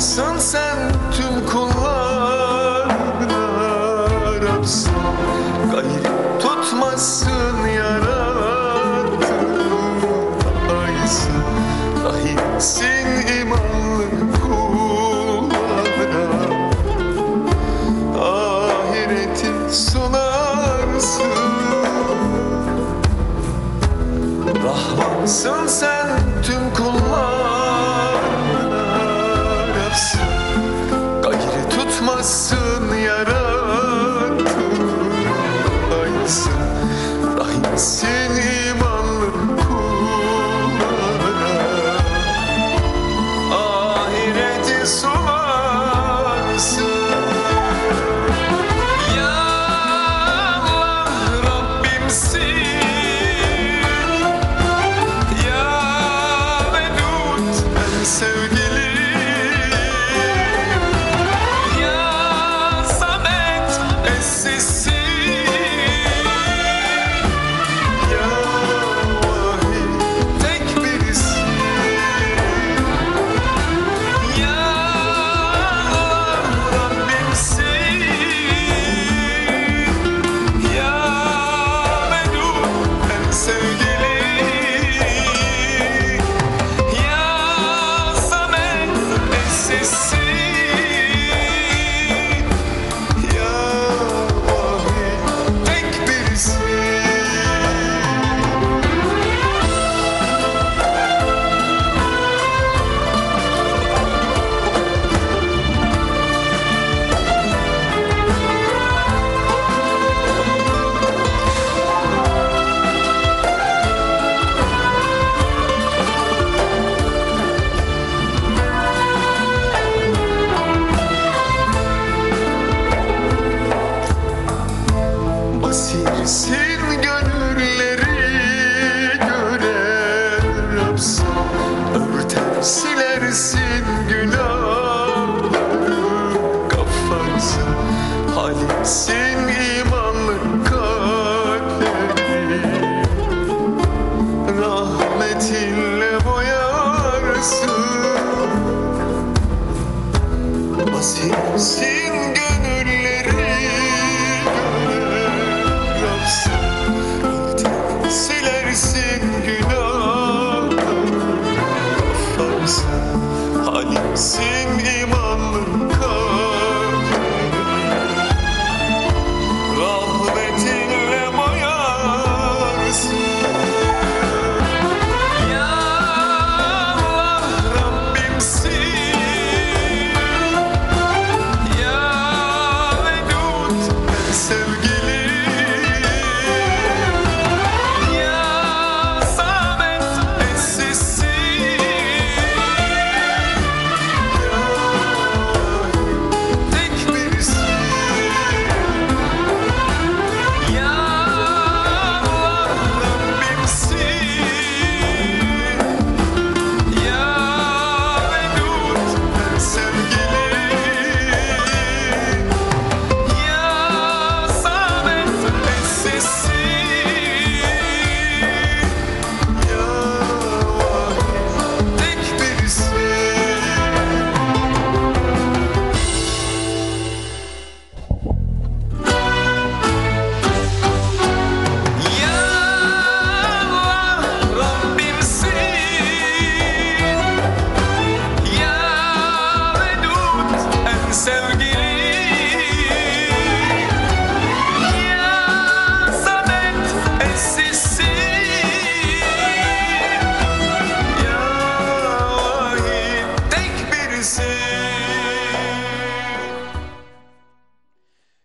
Rabsın sen tüm kullarına Rabsın, gayrı tutmasın yarattığın aysın, dahisin imanlı kullarına, ahireti sunarsın, rahmansın sen tüm kullarına Rabsın, gayrı tutmasın yarattığın aysın, rahimsin imanlı kullara, ahireti sunarsın.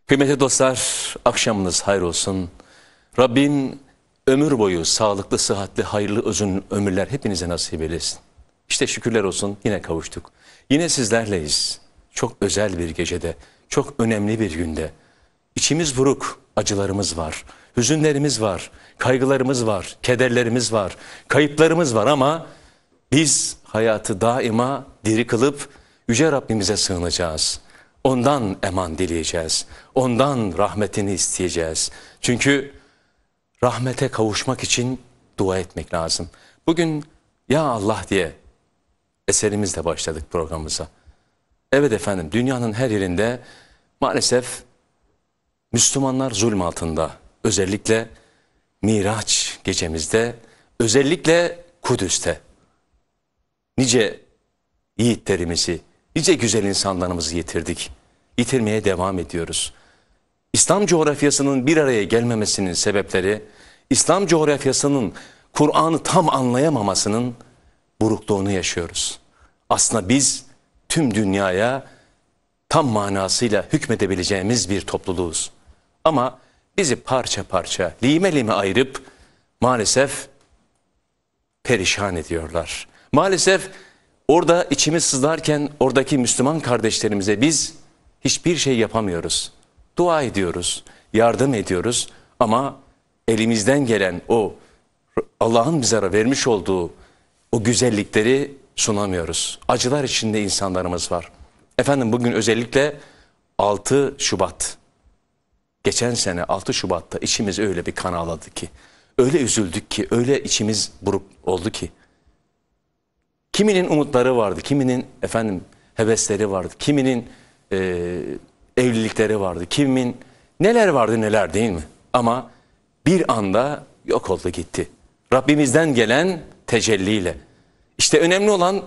Kıymetli dostlar, akşamınız hayır olsun. Rabbim ömür boyu sağlıklı, sıhhatli, hayırlı uzun ömürler hepinize nasip eylesin. İşte şükürler olsun, yine kavuştuk. Yine sizlerleyiz. Çok özel bir gecede, çok önemli bir günde. İçimiz buruk, acılarımız var, hüzünlerimiz var, kaygılarımız var, kederlerimiz var, kayıplarımız var ama biz hayatı daima diri kılıp Yüce Rabbimize sığınacağız. Ondan eman dileyeceğiz. Ondan rahmetini isteyeceğiz. Çünkü rahmete kavuşmak için dua etmek lazım. Bugün "Ya Allah" diye eserimizle başladık programımıza. Evet efendim, dünyanın her yerinde maalesef Müslümanlar zulm altında. Özellikle Miraç gecemizde, özellikle Kudüs'te nice yiğitlerimizi, nice güzel insanlarımızı yitirdik. Yitirmeye devam ediyoruz. İslam coğrafyasının bir araya gelmemesinin sebepleri, İslam coğrafyasının Kur'an'ı tam anlayamamasının burukluğunu yaşıyoruz. Aslında biz tüm dünyaya tam manasıyla hükmedebileceğimiz bir topluluğuz. Ama bizi parça parça, lime lime ayırıp maalesef perişan ediyorlar. Maalesef orada içimiz sızlarken oradaki Müslüman kardeşlerimize biz hiçbir şey yapamıyoruz. Dua ediyoruz, yardım ediyoruz ama elimizden gelen o Allah'ın bize vermiş olduğu o güzellikleri sunamıyoruz. Acılar içinde insanlarımız var. Efendim bugün özellikle 6 Şubat. Geçen sene 6 Şubat'ta içimiz öyle bir kan ağladı ki, öyle üzüldük ki, öyle içimiz buruk oldu ki. Kiminin umutları vardı, kiminin efendim hevesleri vardı, kiminin evlilikleri vardı, kimin neler vardı neler, değil mi? Ama bir anda yok oldu gitti. Rabbimizden gelen tecelliyle. İşte önemli olan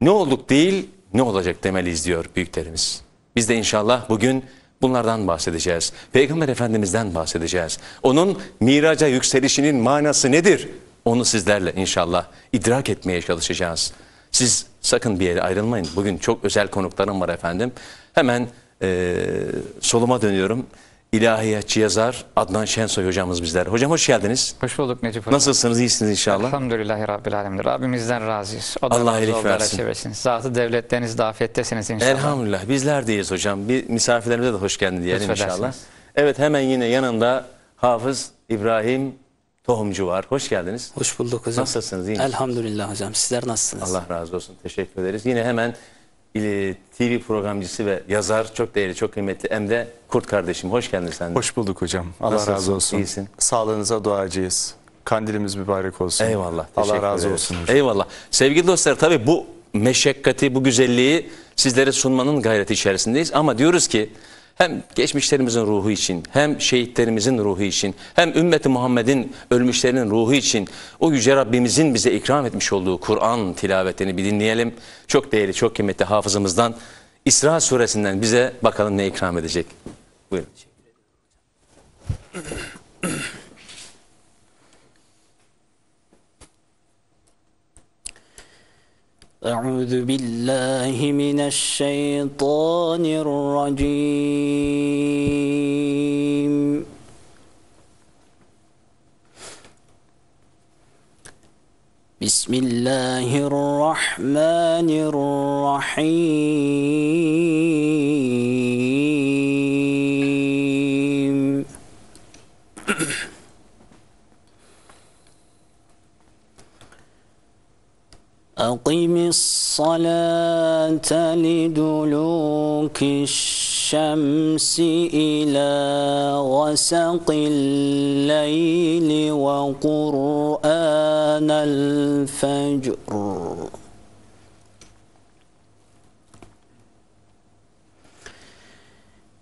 ne olduk değil, ne olacak demeliyiz diyor büyüklerimiz. Biz de inşallah bugün bunlardan bahsedeceğiz. Peygamber Efendimiz'den bahsedeceğiz. Onun miraca yükselişinin manası nedir? Onu sizlerle inşallah idrak etmeye çalışacağız. Siz sakın bir yere ayrılmayın. Bugün çok özel konuklarım var efendim. Hemen soluma dönüyorum. İlahiyatçı yazar Adnan Şensoy hocamız bizler. Hocam hoş geldiniz. Hoş bulduk Necip hocam. Nasılsınız, iyisiniz inşallah? Elhamdülillahi Rabbil Alemin. Rabbimizden razıyız. Allah iyilik versin. Zatı devletleriniz de afiyettesiniz inşallah. Elhamdülillah bizler deyiz hocam. Bir misafirlerimize de hoş geldin diyelim inşallah. Evet, hemen yine yanında Hafız İbrahim Tohumcu var. Hoş geldiniz. Hoş bulduk hocam. Nasılsınız? İyi. Elhamdülillah hocam. Sizler nasılsınız? Allah razı olsun. Teşekkür ederiz. Yine hemen TV programcısı ve yazar, çok değerli, çok kıymetli Emde Kurt kardeşim. Hoş geldin sen de. Hoş bulduk hocam. Allah razı olsun. İyisin. Sağlığınıza duacıyız. Kandilimiz mübarek olsun. Eyvallah. Allah razı olsun hocam. Eyvallah. Sevgili dostlar, tabii bu meşakkati, bu güzelliği sizlere sunmanın gayreti içerisindeyiz. Ama diyoruz ki hem geçmişlerimizin ruhu için, hem şehitlerimizin ruhu için, hem ümmeti Muhammed'in ölmüşlerinin ruhu için o yüce Rabbimizin bize ikram etmiş olduğu Kur'an tilavetlerini bir dinleyelim. Çok değerli, çok kıymetli hafızımızdan İsra suresinden bize bakalım ne ikram edecek. Buyurun. أعوذ بالله من الشيطان الرجيم بسم الله الرحمن الرحيم أقم الصلاة لدلوك الشمس إلى غسق الليل وقرآن الفجر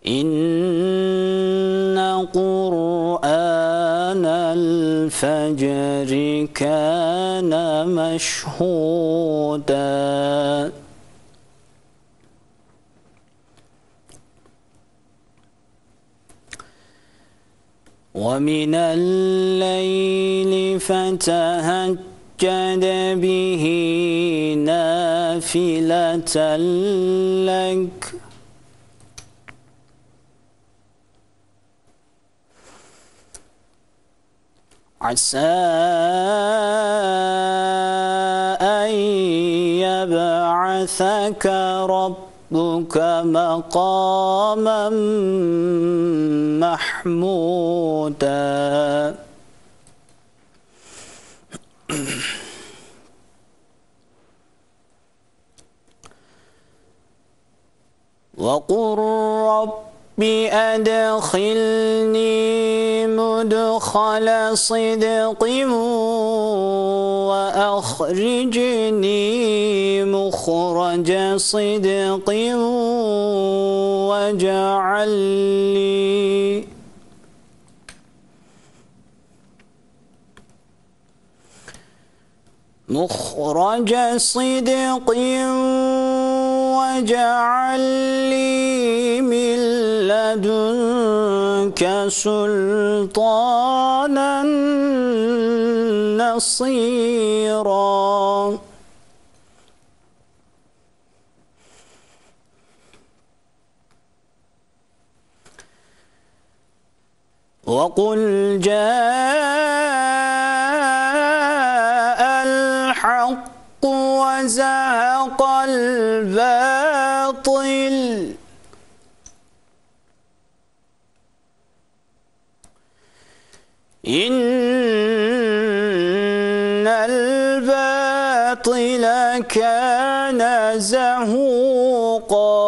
إن قرآن الفجر كان مشهودا ومن الليل فتهجد به نافلة لك عسى أن يبعثك ربك مقاما محمودا وقل رب بأدخلني مدخل صدق وأخرجني مخرج مخرج صدق وجعل لي مخرج صدق وجعل لي من لدنك سلطانا نصيرا وقل جاء الحق وزهق الباطل إن الباطل كان زهوقا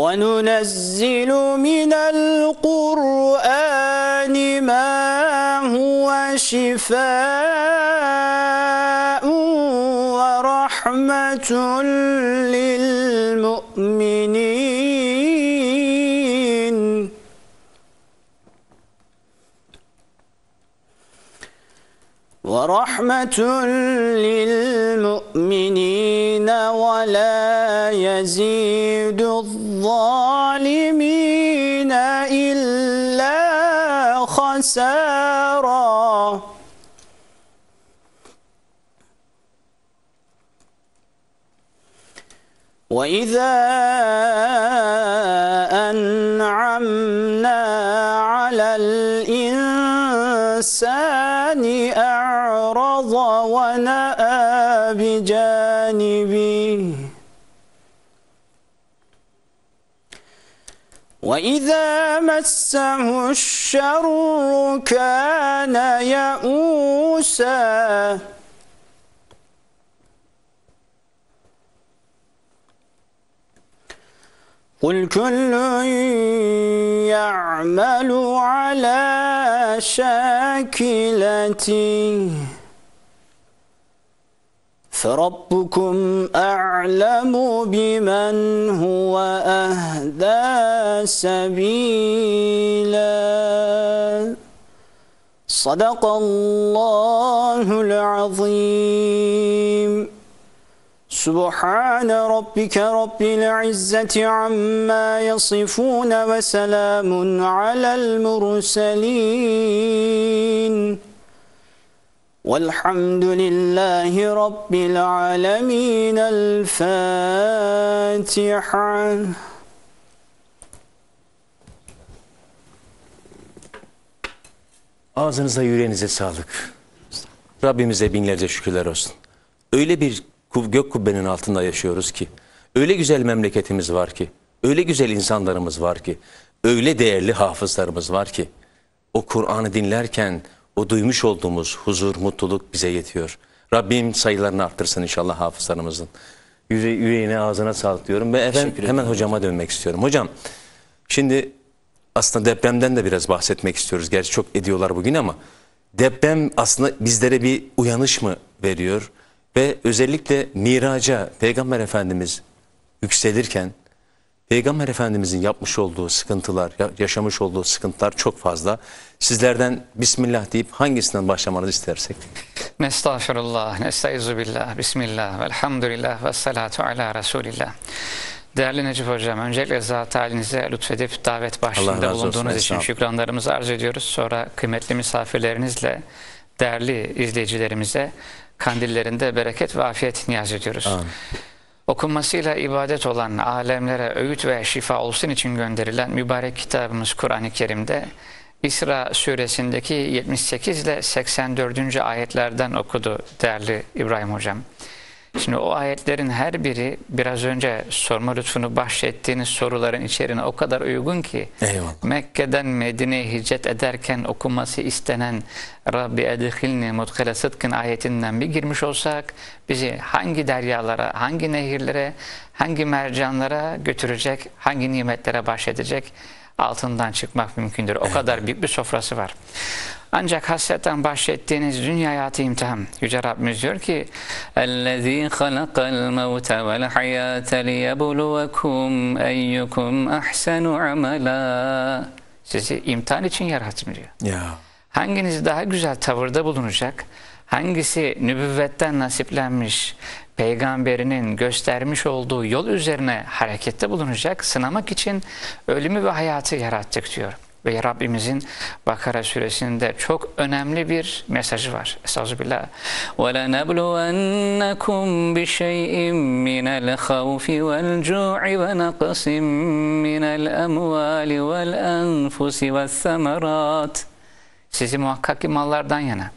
وَنُنَزِّلُ مِنَ الْقُرْآنِ مَا هُوَ شِفَاءٌ وَرَحْمَةٌ لِلْمُؤْمِنِينَ وَرَحْمَةٌ لِلْمُؤْمِنِينَ وَلَا يَزِيدُ الظَّالِمِينَ إِلَّا خَسَارًا وَإِذَا أَنْعَمْنَا عَلَى الْإِنْسَانِ أَعْرَضَ وَنَأَى بِجَانِبِهِ وَإِذَا مَسَّهُ الشَّرُّ كَانَ يَئُوسًا قُلْ كُلٌّ يَعْمَلُ عَلَى شَاكِلَتِهِ فَرَبُّكُمْ أَعْلَمُ بِمَنْ هُوَ أَهْدَى سَبِيلًا صَدَقَ اللَّهُ الْعَظِيمُ سبحان ربك رب العزة عما يصفون وسلام على المرسلين والحمد لله رب العالمين الفاتحة Ağzınıza yüreğinize sağlık. Rabbimize binlerce şükürler olsun. Öyle bir gök kubbenin altında yaşıyoruz ki, öyle güzel memleketimiz var ki, öyle güzel insanlarımız var ki, öyle değerli hafızlarımız var ki, o Kur'an'ı dinlerken o duymuş olduğumuz huzur, mutluluk bize yetiyor. Rabbim sayılarını arttırsın inşallah hafızlarımızın. Yüreğine, ağzına sağlık diyorum ve efendim, hemen hocama dönmek istiyorum. Hocam, şimdi aslında depremden de biraz bahsetmek istiyoruz. Gerçi çok ediyorlar bugün ama deprem aslında bizlere bir uyanış mı veriyor? Ve özellikle miraca Peygamber Efendimiz yükselirken Peygamber Efendimizin yapmış olduğu sıkıntılar, yaşamış olduğu sıkıntılar çok fazla. Sizlerden Bismillah deyip hangisinden başlamanızı istersek? Nestağfirullah, nestaizubillah, Bismillah, velhamdülillah, vessalatu ala Resulillah. Değerli Necip Hocam, öncelikle zat halinize lütfedip davet başlığında bulunduğunuz için şükranlarımızı arz ediyoruz. Sonra kıymetli misafirlerinizle değerli izleyicilerimize kandillerinde bereket ve afiyet niyaz ediyoruz. Amin. Okunmasıyla ibadet olan alemlere öğüt ve şifa olsun için gönderilen mübarek kitabımız Kur'an-ı Kerim'de İsra suresindeki 78 ile 84. ayetlerden okudu değerli İbrahim Hocam. Şimdi o ayetlerin her biri biraz önce sorma lütfunu bahşettiğiniz soruların içeriğine o kadar uygun ki. Eyvallah. Mekke'den Medine'ye hicret ederken okunması istenen Rabbi edhilni mudkale sıdkın ayetinden bir girmiş olsak bizi hangi deryalara, hangi nehirlere, hangi mercanlara götürecek, hangi nimetlere bahşedecek altından çıkmak mümkündür. O kadar büyük bir sofrası var. Ancak hasretten bahsettiğiniz dünya hayatı imtihan. Yüce Rabbimiz diyor ki: "Ellezî halakal mevte vel hayâte liyebluvekum eyyukum ahsenu amela." Sizi imtihan için yarattım diyor. Ya. Hanginiz daha güzel tavırda bulunacak? Hangisi nübüvvetten nasiplenmiş, peygamberinin göstermiş olduğu yol üzerine harekette bulunacak? Sınamak için ölümü ve hayatı yarattık diyor. Ve Rabbimizin Bakara suresinde çok önemli bir mesajı var. Estağfirullah. وَلَنَبْلُوَنَّكُمْ بِشَيْءٍ مِنَ الْخَوْفِ وَالْجُوعِ وَنَقْصٍ مِنَ الْأَمْوَالِ وَالْأَنْفُسِ وَالثَّمَرَاتِ. Sizi muhakkak ki mallardan yana,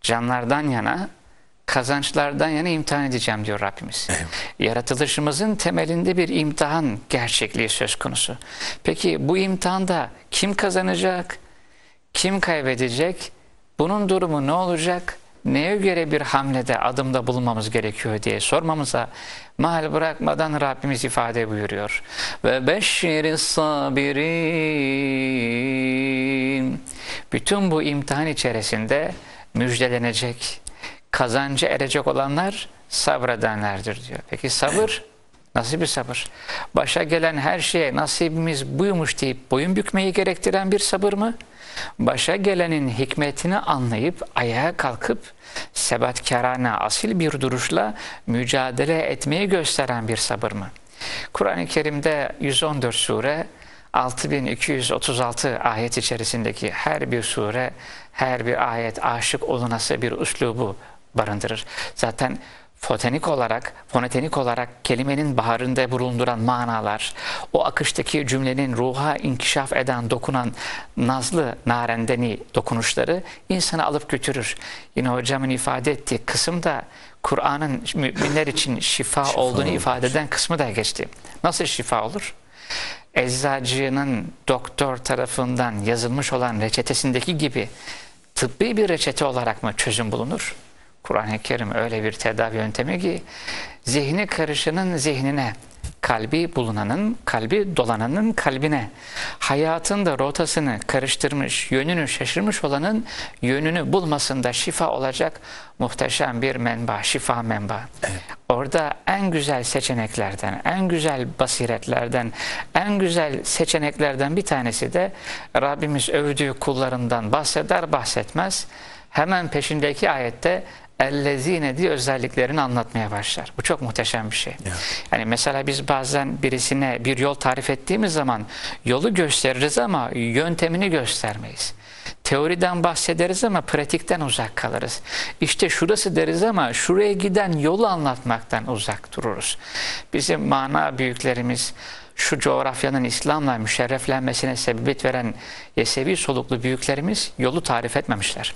canlardan yana, kazançlardan yana imtihan edeceğim diyor Rabbimiz. Evet. Yaratılışımızın temelinde bir imtihan gerçekliği söz konusu. Peki bu imtihanda kim kazanacak, kim kaybedecek, bunun durumu ne olacak, neye göre bir hamlede, adımda bulunmamız gerekiyor diye sormamıza mahal bırakmadan Rabbimiz ifade buyuruyor. Ve beşşiri sabirin. Bütün bu imtihan içerisinde müjdelenecek, kazancı erecek olanlar sabredenlerdir diyor. Peki sabır nasıl bir sabır? Başa gelen her şeye nasibimiz buymuş deyip boyun bükmeyi gerektiren bir sabır mı? Başa gelenin hikmetini anlayıp ayağa kalkıp sebatkârâne asil bir duruşla mücadele etmeyi gösteren bir sabır mı? Kur'an-ı Kerim'de 114 sure, 6236 ayet içerisindeki her bir sure, her bir ayet aşık olunası bir üslubu barındırır. Zaten fonetik olarak kelimenin baharında bulunduran manalar, o akıştaki cümlenin ruha inkişaf eden, dokunan nazlı, narendeni dokunuşları insanı alıp götürür. Yine hocamın ifade ettiği kısım da Kur'an'ın müminler için şifa olduğunu ifade eden kısmı da geçti. Nasıl şifa olur? Eczacının doktor tarafından yazılmış olan reçetesindeki gibi tıbbi bir reçete olarak mı çözüm bulunur? Kur'an-ı Kerim öyle bir tedavi yöntemi ki zihni karışanın zihnine, kalbi bulunanın, kalbi dolananın kalbine, hayatında rotasını karıştırmış, yönünü şaşırmış olanın yönünü bulmasında şifa olacak muhteşem bir menba, şifa menba. Evet. Orada en güzel seçeneklerden, en güzel basiretlerden, en güzel seçeneklerden bir tanesi de Rabbimiz övdüğü kullarından bahseder bahsetmez hemen peşindeki ayette ellezine diye özelliklerini anlatmaya başlar. Bu çok muhteşem bir şey. Evet. Yani mesela biz bazen birisine bir yol tarif ettiğimiz zaman yolu gösteririz ama yöntemini göstermeyiz. Teoriden bahsederiz ama pratikten uzak kalırız. İşte şurası deriz ama şuraya giden yolu anlatmaktan uzak dururuz. Bizim mana büyüklerimiz, şu coğrafyanın İslam'la müşerreflenmesine sebebiyet veren Yesevi soluklu büyüklerimiz yolu tarif etmemişler.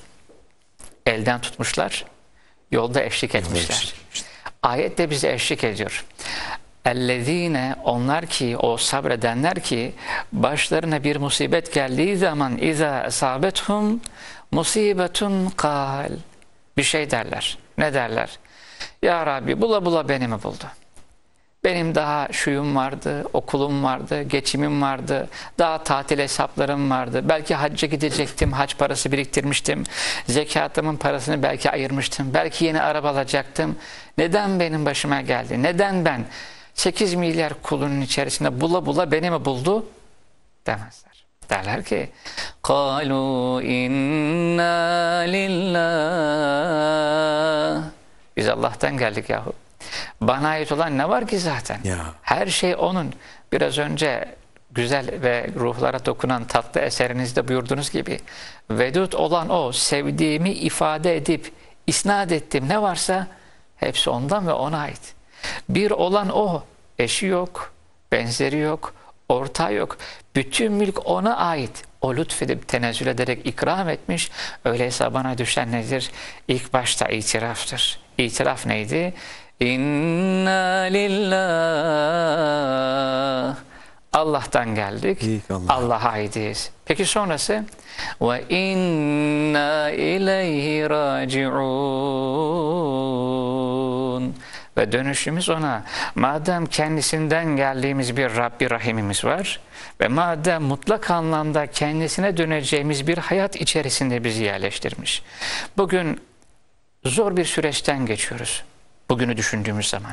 Elden tutmuşlar, yolda eşlik etmişler. Ayet de bize eşlik ediyor. Ellezine, onlar ki, o sabredenler ki başlarına bir musibet geldiği zaman iza isabethum musibetun kal, bir şey derler. Ne derler? Ya Rabbi, bula bula beni mi buldu? Benim daha şuyum vardı, okulum vardı, geçimim vardı, daha tatil hesaplarım vardı. Belki hacca gidecektim, hac parası biriktirmiştim. Zekatımın parasını belki ayırmıştım. Belki yeni araba alacaktım. Neden benim başıma geldi? Neden ben 8 milyar kulunun içerisinde bula bula beni mi buldu demezler. Derler ki قَالُوا اِنَّا لِلّٰهِ. Biz Allah'tan geldik yahu. Bana ait olan ne var ki zaten? Ya. Her şey onun. Biraz önce güzel ve ruhlara dokunan tatlı eserinizde buyurduğunuz gibi vedud olan o, sevdiğimi ifade edip isnat ettim ne varsa hepsi ondan ve ona ait. Bir olan o, eşi yok, benzeri yok, ortağı yok. Bütün mülk ona ait. O lütfedip tenezzül ederek ikram etmiş. Öyleyse bana düşen nedir? İlk başta itiraftır. İtiraf neydi? İnna lillah, Allah'tan geldik, Allah'a aidiz. Peki sonrası ve inna ileyhi raciun, ve dönüşümüz ona. Madem kendisinden geldiğimiz bir Rabbi Rahimimiz var ve madem mutlak anlamda kendisine döneceğimiz bir hayat içerisinde bizi yerleştirmiş. Bugün zor bir süreçten geçiyoruz bugünü düşündüğümüz zaman.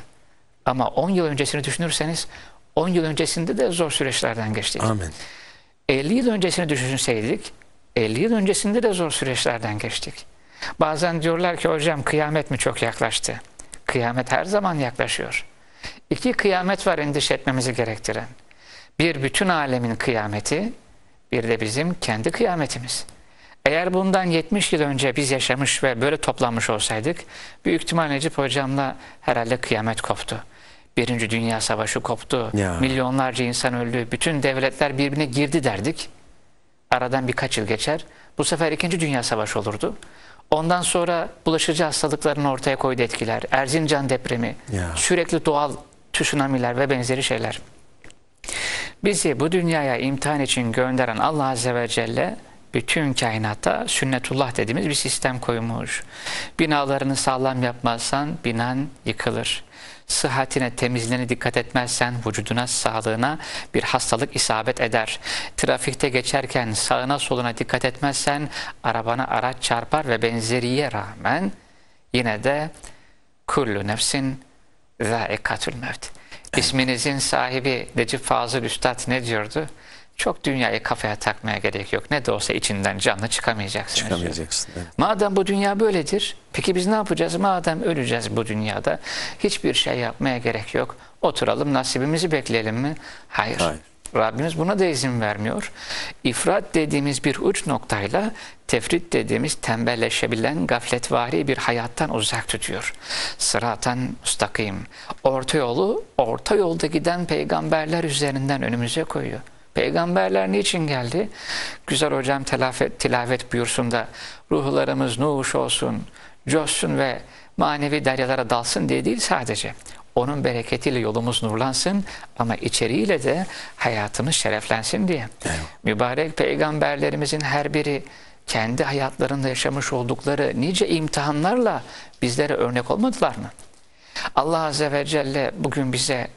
Ama 10 yıl öncesini düşünürseniz 10 yıl öncesinde de zor süreçlerden geçtik. Amin. 50 yıl öncesini düşünseydik 50 yıl öncesinde de zor süreçlerden geçtik. Bazen diyorlar ki hocam kıyamet mi çok yaklaştı? Kıyamet her zaman yaklaşıyor. İki kıyamet var endişe etmemizi gerektiren. Bir bütün alemin kıyameti, bir de bizim kendi kıyametimiz. Eğer bundan 70 yıl önce biz yaşamış ve böyle toplanmış olsaydık, büyük ihtimal Necip hocamla herhalde kıyamet koptu. 1. Dünya Savaşı koptu, ya. Milyonlarca insan öldü, bütün devletler birbirine girdi derdik. Aradan birkaç yıl geçer. Bu sefer 2. Dünya Savaşı olurdu. Ondan sonra bulaşıcı hastalıkların ortaya koyduğu etkiler, Erzincan depremi, ya. Sürekli doğal tsunamiler ve benzeri şeyler. Bizi bu dünyaya imtihan için gönderen Allah Azze ve Celle bütün kainata sünnetullah dediğimiz bir sistem koymuş. Binalarını sağlam yapmazsan binan yıkılır. Sıhhatine, temizliğine dikkat etmezsen vücuduna, sağlığına bir hastalık isabet eder. Trafikte geçerken sağına soluna dikkat etmezsen arabana araç çarpar ve benzeriye rağmen yine de kullu nefsin zâikatul mevt. İsminizin sahibi Necip Fazıl Üstad ne diyordu? Çok dünyayı kafaya takmaya gerek yok. Ne de olsa içinden canlı çıkamayacaksınız. Çıkamayacaksın. Evet. Madem bu dünya böyledir, peki biz ne yapacağız? Madem öleceğiz bu dünyada, hiçbir şey yapmaya gerek yok. Oturalım, nasibimizi bekleyelim mi? Hayır. Hayır. Rabbimiz buna da izin vermiyor. İfrat dediğimiz bir uç noktayla tefrit dediğimiz tembelleşebilen gafletvari bir hayattan uzak tutuyor. Sıratan müstakim. Orta yolu, orta yolda giden peygamberler üzerinden önümüze koyuyor. Peygamberler niçin geldi? Güzel hocam tilavet buyursun da ruhlarımız nuş olsun, coşsun ve manevi deryalara dalsın diye değil sadece. Onun bereketiyle yolumuz nurlansın ama içeriğiyle de hayatımız şereflensin diye. Evet. Mübarek peygamberlerimizin her biri kendi hayatlarında yaşamış oldukları nice imtihanlarla bizlere örnek olmadılar mı? Allah Azze ve Celle bugün bize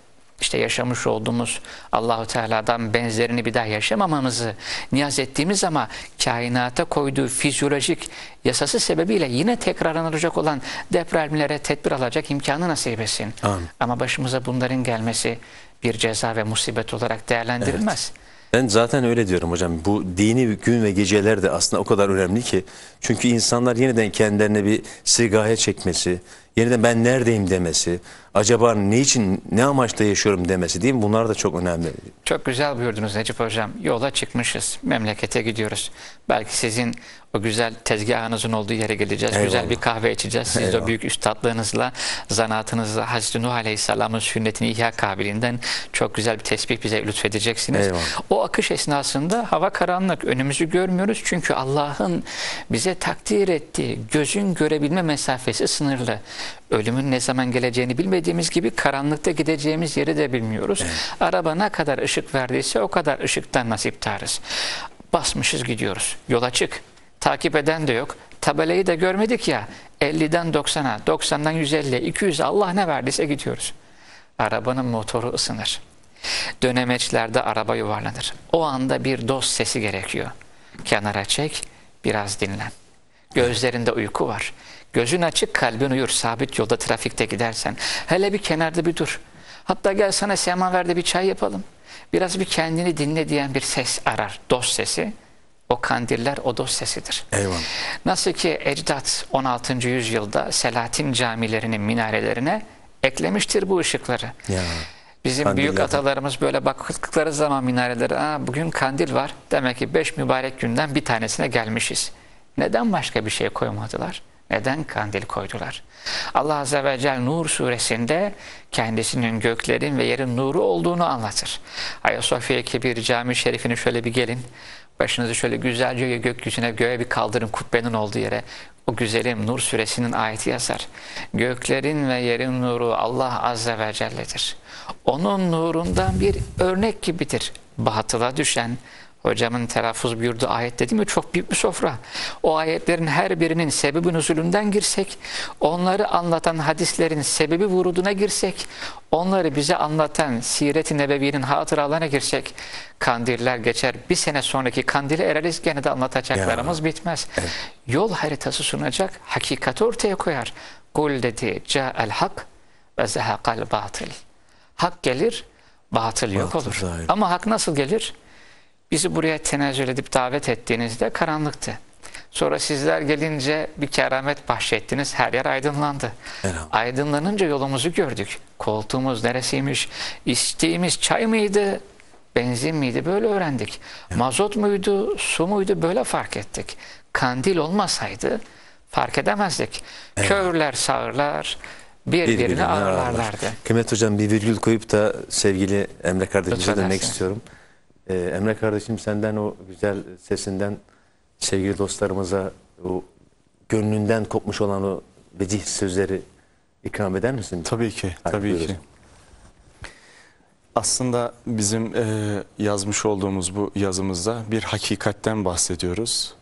İşte yaşamış olduğumuz Allahu Teala'dan benzerini bir daha yaşamamamızı niyaz ettiğimiz ama kainata koyduğu fizyolojik yasası sebebiyle yine tekrarlanacak olan depremlere tedbir alacak imkanı nasip etsin. Amin. Ama başımıza bunların gelmesi bir ceza ve musibet olarak değerlendirilmez. Evet. Ben zaten öyle diyorum hocam. Bu dini gün ve geceler de aslında o kadar önemli ki. Çünkü insanlar yeniden kendilerine bir sigaya çekmesi, yeniden ben neredeyim demesi, acaba ne için, ne amaçla yaşıyorum demesi değil mi? Bunlar da çok önemli. Çok güzel buyurdunuz Necip hocam. Yola çıkmışız, memlekete gidiyoruz. Belki sizin o güzel tezgahınızın olduğu yere geleceğiz. Eyvallah. Güzel bir kahve içeceğiz. Siz Eyvallah. De o büyük üstadlığınızla, zanaatınızla Hazreti Nuh Aleyhisselam'ın sünnetini ihya kabiliğinden çok güzel bir tesbih bize lütfedeceksiniz. Eyvallah. O akış esnasında hava karanlık. Önümüzü görmüyoruz çünkü Allah'ın bize takdir ettiği gözün görebilme mesafesi sınırlı. Ölümün ne zaman geleceğini bilmediğimiz gibi karanlıkta gideceğimiz yeri de bilmiyoruz. Evet. Araba ne kadar ışık verdiyse o kadar ışıktan nasiptarız. Basmışız gidiyoruz. Yola çık. Takip eden de yok. Tabelayı da görmedik ya. 50'den 90'a, 90'dan 150'ye, 200'e Allah ne verdiyse gidiyoruz. Arabanın motoru ısınır. Dönemeçlerde araba yuvarlanır. O anda bir dost sesi gerekiyor. Kenara çek, biraz dinlen. Gözlerinde uyku var. Gözün açık, kalbin uyur. Sabit yolda, trafikte gidersen. Hele bir kenarda bir dur. Hatta gel sana semaverde bir çay yapalım. Biraz bir kendini dinle diyen bir ses arar. Dost sesi. O kandiller o dost sesidir. Eyvallah. Nasıl ki ecdat 16. yüzyılda Selahattin camilerinin minarelerine eklemiştir bu ışıkları. Ya. Bizim kandil büyük atalarımız böyle baktıkları zaman minarelere, aa, bugün kandil var. Demek ki 5 mübarek günden bir tanesine gelmişiz. Neden başka bir şey koymadılar? Neden kandil koydular? Allah Azze ve Celle Nur suresinde kendisinin göklerin ve yerin nuru olduğunu anlatır. Ayasofya Kebir Cami Şerif'ini şöyle bir gelin, başınızı şöyle güzelce gökyüzüne, göğe bir kaldırın, kubbenin olduğu yere. O güzelim Nur suresinin ayeti yazar. Göklerin ve yerin nuru Allah Azze ve Celle'dir. Onun nurundan bir örnek gibidir. Batıla düşen, hocamın telaffuz buyurduğu ayet dediğim gibi çok büyük bir sofra. O ayetlerin her birinin sebebi nüzulünden girsek, onları anlatan hadislerin sebebi vuruduna girsek, onları bize anlatan Siret-i Nebevi'nin hatıralarına girsek, kandiller geçer. Bir sene sonraki kandili ereriz, gene de anlatacaklarımız ya bitmez. Evet. Yol haritası sunacak, hakikati ortaya koyar. Kul dedi, ca'al hak ve zehaqal batıl. Hak gelir, batıl yok olur. Zahir. Ama hak nasıl gelir? Bizi buraya tenezzül edip davet ettiğinizde karanlıktı. Sonra sizler gelince bir keramet bahşettiniz, her yer aydınlandı. Aydınlanınca yolumuzu gördük. Koltuğumuz neresiymiş, içtiğimiz çay mıydı, benzin miydi, böyle öğrendik. Mazot muydu, su muydu, böyle fark ettik. Kandil olmasaydı fark edemezdik. Körler sağırlar, birbirini ağırlarlardı. Kıymet hocam, bir virgül koyup da sevgili Emre kardeşimize dönmek istiyorum. Emre kardeşim, senden o güzel sesinden sevgili dostlarımıza o gönlünden kopmuş olan o vecih sözleri ikram eder misin? Tabii ki, tabii ki. Aslında bizim yazmış olduğumuz bu yazımızda bir hakikatten bahsediyoruz.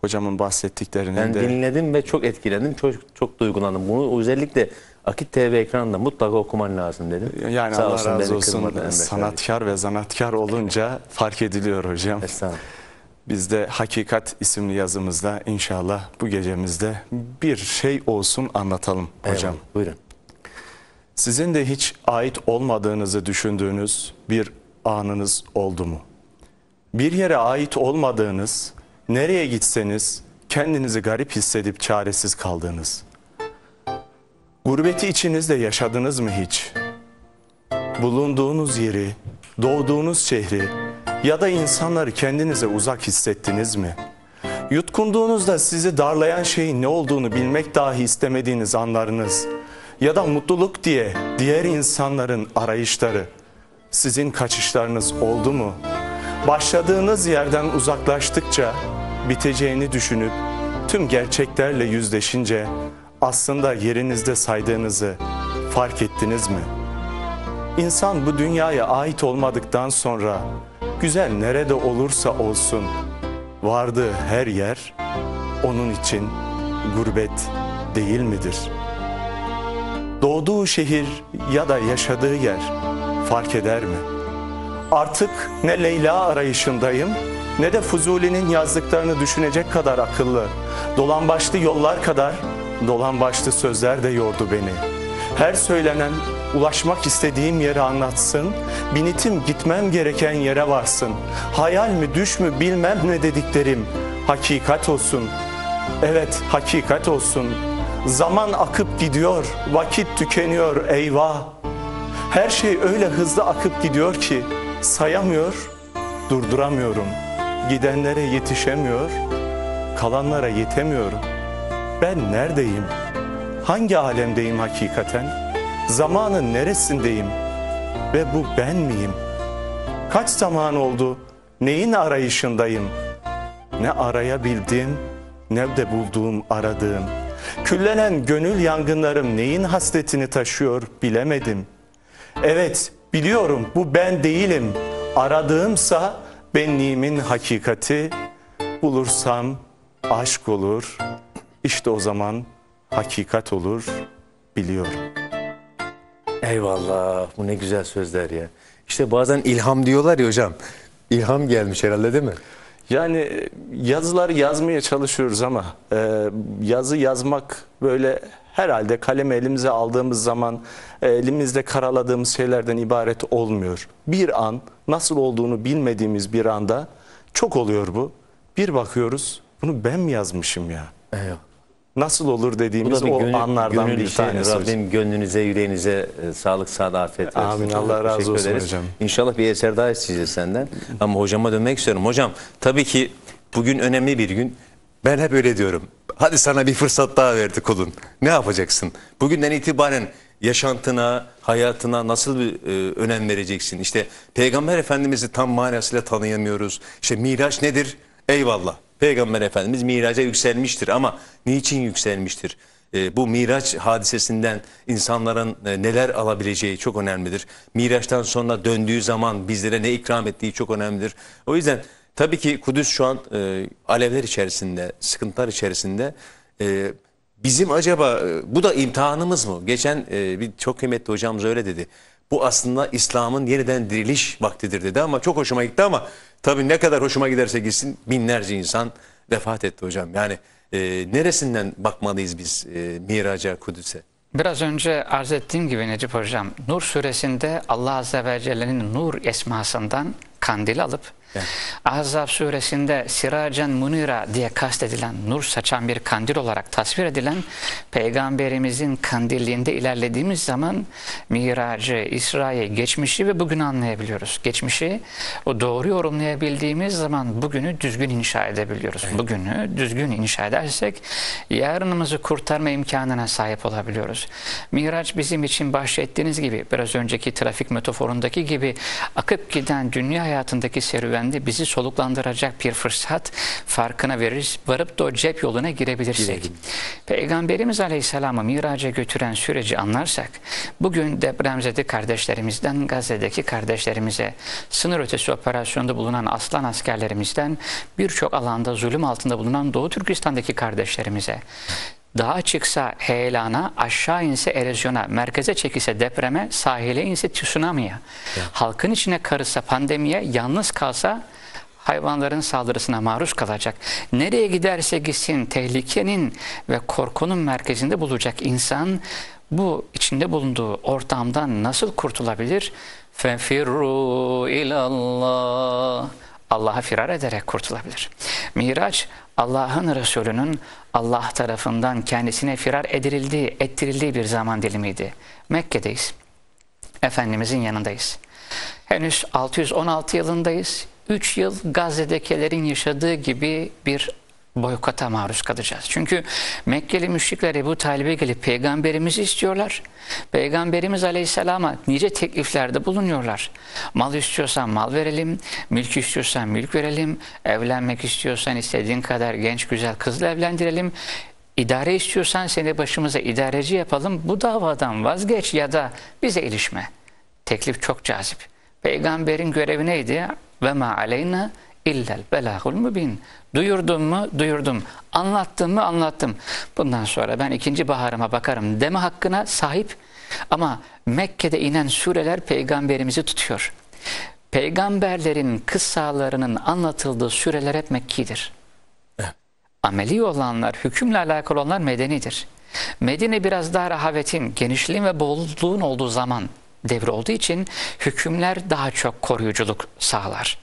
Hocamın bahsettiklerinin ben de... Ben dinledim ve çok etkilendim, çok duygulandım. Bunu özellikle Akit TV ekranında mutlaka okuman lazım dedim. Yani sağ Allah razı olsun, sanatkar ve zanaatkar olunca fark ediliyor hocam. Biz de Hakikat isimli yazımızda inşallah bu gecemizde bir şey olsun anlatalım hocam. Evet, buyurun. Sizin de hiç ait olmadığınızı düşündüğünüz bir anınız oldu mu? Bir yere ait olmadığınız, nereye gitseniz kendinizi garip hissedip çaresiz kaldığınız... Gurbeti içinizde yaşadınız mı hiç? Bulunduğunuz yeri, doğduğunuz şehri ya da insanları kendinize uzak hissettiniz mi? Yutkunduğunuzda sizi darlayan şeyin ne olduğunu bilmek dahi istemediğiniz anlarınız ya da mutluluk diye diğer insanların arayışları, sizin kaçışlarınız oldu mu? Başladığınız yerden uzaklaştıkça biteceğini düşünüp tüm gerçeklerle yüzleşince aslında yerinizde saydığınızı fark ettiniz mi? İnsan bu dünyaya ait olmadıktan sonra güzel nerede olursa olsun vardığı her yer onun için gurbet değil midir? Doğduğu şehir ya da yaşadığı yer fark eder mi? Artık ne Leyla arayışındayım ne de Fuzuli'nin yazdıklarını düşünecek kadar akıllı, dolambaçlı yollar kadar dolambaçlı sözler de yordu beni. Her söylenen ulaşmak istediğim yeri anlatsın, binitim gitmem gereken yere varsın. Hayal mi düş mü bilmem ne dediklerim, hakikat olsun. Evet, hakikat olsun. Zaman akıp gidiyor, vakit tükeniyor, eyvah. Her şey öyle hızlı akıp gidiyor ki sayamıyor, durduramıyorum. Gidenlere yetişemiyor, kalanlara yetemiyorum. Ben neredeyim? Hangi alemdeyim hakikaten? Zamanın neresindeyim? Ve bu ben miyim? Kaç zaman oldu? Neyin arayışındayım? Ne arayabildim, ne de bulduğum, aradığım. Küllenen gönül yangınlarım neyin hasretini taşıyor bilemedim. Evet, biliyorum bu ben değilim. Aradığımsa benliğimin hakikati. Bulursam aşk olur. İşte o zaman hakikat olur, biliyorum. Eyvallah, bu ne güzel sözler ya. İşte bazen ilham diyorlar ya hocam. İlham gelmiş herhalde, değil mi? Yani yazıları yazmaya çalışıyoruz ama yazı yazmak böyle herhalde kalemi elimize aldığımız zaman elimizde karaladığımız şeylerden ibaret olmuyor. Bir an, nasıl olduğunu bilmediğimiz bir anda çok oluyor bu. Bir bakıyoruz, bunu ben mi yazmışım ya? Eyvallah. Nasıl olur dediğimiz o anlardan bir tanesi. Rabbim gönlünüze, yüreğinize sağlık, sağlık, afiyet versin. Amin. Allah razı olsun hocam. İnşallah bir eser daha isteyeceğiz senden. Ama hocama dönmek istiyorum. Hocam, tabii ki bugün önemli bir gün. Ben hep öyle diyorum. Hadi sana bir fırsat daha verdi kulun. Ne yapacaksın? Bugünden itibaren yaşantına, hayatına nasıl bir önem vereceksin? İşte Peygamber Efendimiz'i tam manasıyla tanıyamıyoruz. İşte Miraç nedir? Eyvallah. Peygamber Efendimiz miraca yükselmiştir ama niçin yükselmiştir? Bu miraç hadisesinden insanların neler alabileceği çok önemlidir. Miraçtan sonra döndüğü zaman bizlere ne ikram ettiği çok önemlidir. O yüzden Tabii ki Kudüs şu an alevler içerisinde, sıkıntılar içerisinde. Bizim acaba bu da imtihanımız mı? Geçen bir çok kıymetli hocamız öyle dedi. Bu aslında İslam'ın yeniden diriliş vaktidir dedi ama çok hoşuma gitti ama tabii ne kadar hoşuma giderse gitsin binlerce insan vefat etti hocam. Yani neresinden bakmalıyız biz Miraç'a, Kudüs'e? Biraz önce arz ettiğim gibi Necip hocam, Nur suresinde Allah Azze ve Celle'nin Nur esmasından kandil alıp, evet, Ahzab suresinde Siracen Munira diye kastedilen nur saçan bir kandil olarak tasvir edilen Peygamberimizin kandilliğinde ilerlediğimiz zaman Miracı, İsra'yı, geçmişi ve bugünü anlayabiliyoruz. Geçmişi o doğru yorumlayabildiğimiz zaman bugünü düzgün inşa edebiliyoruz. Evet. Bugünü düzgün inşa edersek yarınımızı kurtarma imkanına sahip olabiliyoruz. Miraç bizim için bahsettiğiniz gibi, biraz önceki trafik metaforundaki gibi akıp giden dünya hayatındaki serüven bizi soluklandıracak bir fırsat farkına veririz. Varıp da o cep yoluna girebilirsek. Girelim. Peygamberimiz Aleyhisselam'ı miraca götüren süreci anlarsak, bugün depremzede kardeşlerimizden, Gazze'deki kardeşlerimize, sınır ötesi operasyonda bulunan aslan askerlerimizden, birçok alanda zulüm altında bulunan Doğu Türkistan'daki kardeşlerimize, dağa çıksa heyelana, aşağı inse erozyona, merkeze çekilse depreme, sahile inse tsunami'ye, evet, halkın içine karışsa pandemiye, yalnız kalsa hayvanların saldırısına maruz kalacak. Nereye giderse gitsin tehlikenin ve korkunun merkezinde bulacak insan bu içinde bulunduğu ortamdan nasıl kurtulabilir? Fefirru ilallah. Allah'a firar ederek kurtulabilir. Miraç, Allah'ın Resulü'nün Allah tarafından kendisine firar edildiği, ettirildiği bir zaman dilimiydi. Mekke'deyiz. Efendimizin yanındayız. Henüz 616 yılındayız. 3 yıl Gazze'dekilerin yaşadığı gibi bir boykota maruz kalacağız. Çünkü Mekkeli müşrikler Ebu Talib'e gelip peygamberimizi istiyorlar. Peygamberimiz Aleyhisselam'a nice tekliflerde bulunuyorlar. Mal istiyorsan mal verelim, mülk istiyorsan mülk verelim, evlenmek istiyorsan istediğin kadar genç güzel kızla evlendirelim, idare istiyorsan seni başımıza idareci yapalım, bu davadan vazgeç ya da bize ilişme. Teklif çok cazip. Peygamberin görevi neydi? Ve ma aleyna illel belâhul mübin. Duyurdum mu? Duyurdum. Anlattım mı? Anlattım. Bundan sonra ben ikinci baharıma bakarım deme hakkına sahip. Ama Mekke'de inen sureler peygamberimizi tutuyor. Peygamberlerin kıssalarının anlatıldığı sureler hep Mekki'dir. Evet. Ameli olanlar, hükümle alakalı olanlar medenidir. Medine biraz daha rahavetin, genişliğin ve bolluğun olduğu zaman devri olduğu için hükümler daha çok koruyuculuk sağlar.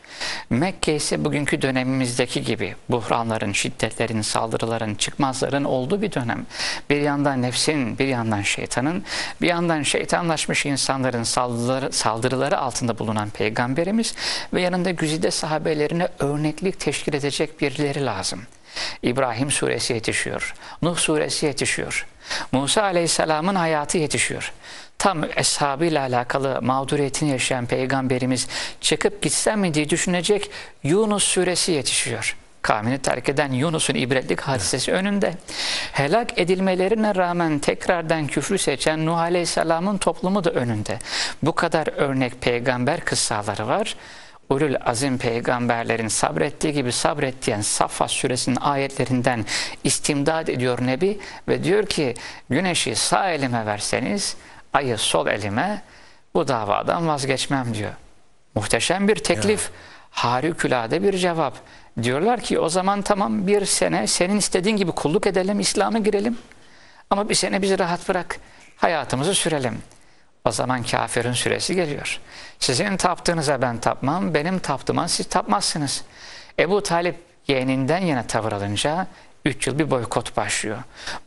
Mekke ise bugünkü dönemimizdeki gibi buhranların, şiddetlerin, saldırıların, çıkmazların olduğu bir dönem. Bir yandan nefsin, bir yandan şeytanın, bir yandan şeytanlaşmış insanların saldırıları altında bulunan peygamberimiz ve yanında güzide sahabelerine örneklik teşkil edecek birileri lazım. İbrahim suresi yetişiyor, Nuh suresi yetişiyor, Musa aleyhisselamın hayatı yetişiyor. Tam eshabıyla alakalı mağduriyetini yaşayan peygamberimiz çıkıp gitsem mi diye düşünecek Yunus suresi yetişiyor. Kavmini terk eden Yunus'un ibretlik hadisesi önünde. Helak edilmelerine rağmen tekrardan küfrü seçen Nuh Aleyhisselam'ın toplumu da önünde. Bu kadar örnek peygamber kıssaları var. Ulul azim peygamberlerin sabrettiği gibi sabrettiyen Saffat suresinin ayetlerinden istimdad ediyor Nebi ve diyor ki güneşi sağ elime verseniz ayı sol elime, bu davadan vazgeçmem diyor. Muhteşem bir teklif, harikulade bir cevap. Diyorlar ki o zaman tamam, bir sene senin istediğin gibi kulluk edelim, İslam'a girelim. Ama bir sene bizi rahat bırak, hayatımızı sürelim. O zaman kafirin süresi geliyor. Sizin taptığınıza ben tapmam, benim taptığıma siz tapmazsınız. Ebu Talip yeğeninden yana tavır alınca 3 yıl bir boykot başlıyor.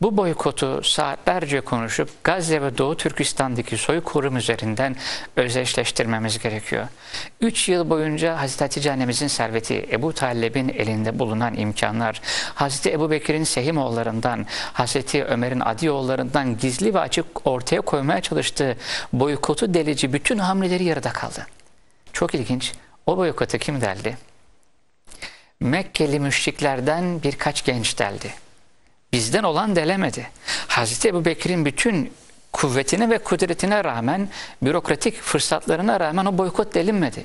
Bu boykotu saatlerce konuşup Gazze ve Doğu Türkistan'daki soykırım üzerinden özdeşleştirmemiz gerekiyor. 3 yıl boyunca Hazreti Hatice annemizin serveti, Ebu Talib'in elinde bulunan imkanlar, Hazreti Ebu Bekir'in Sehimoğullarından, Hazreti Ömer'in Adiyoğullarından gizli ve açık ortaya koymaya çalıştığı boykotu delici bütün hamleleri yarıda kaldı. Çok ilginç. O boykotu kim deldi? Mekkeli müşriklerden birkaç genç deldi. Bizden olan delemedi. Hazreti Ebu Bekir'in bütün kuvvetine ve kudretine rağmen, bürokratik fırsatlarına rağmen o boykot delinmedi.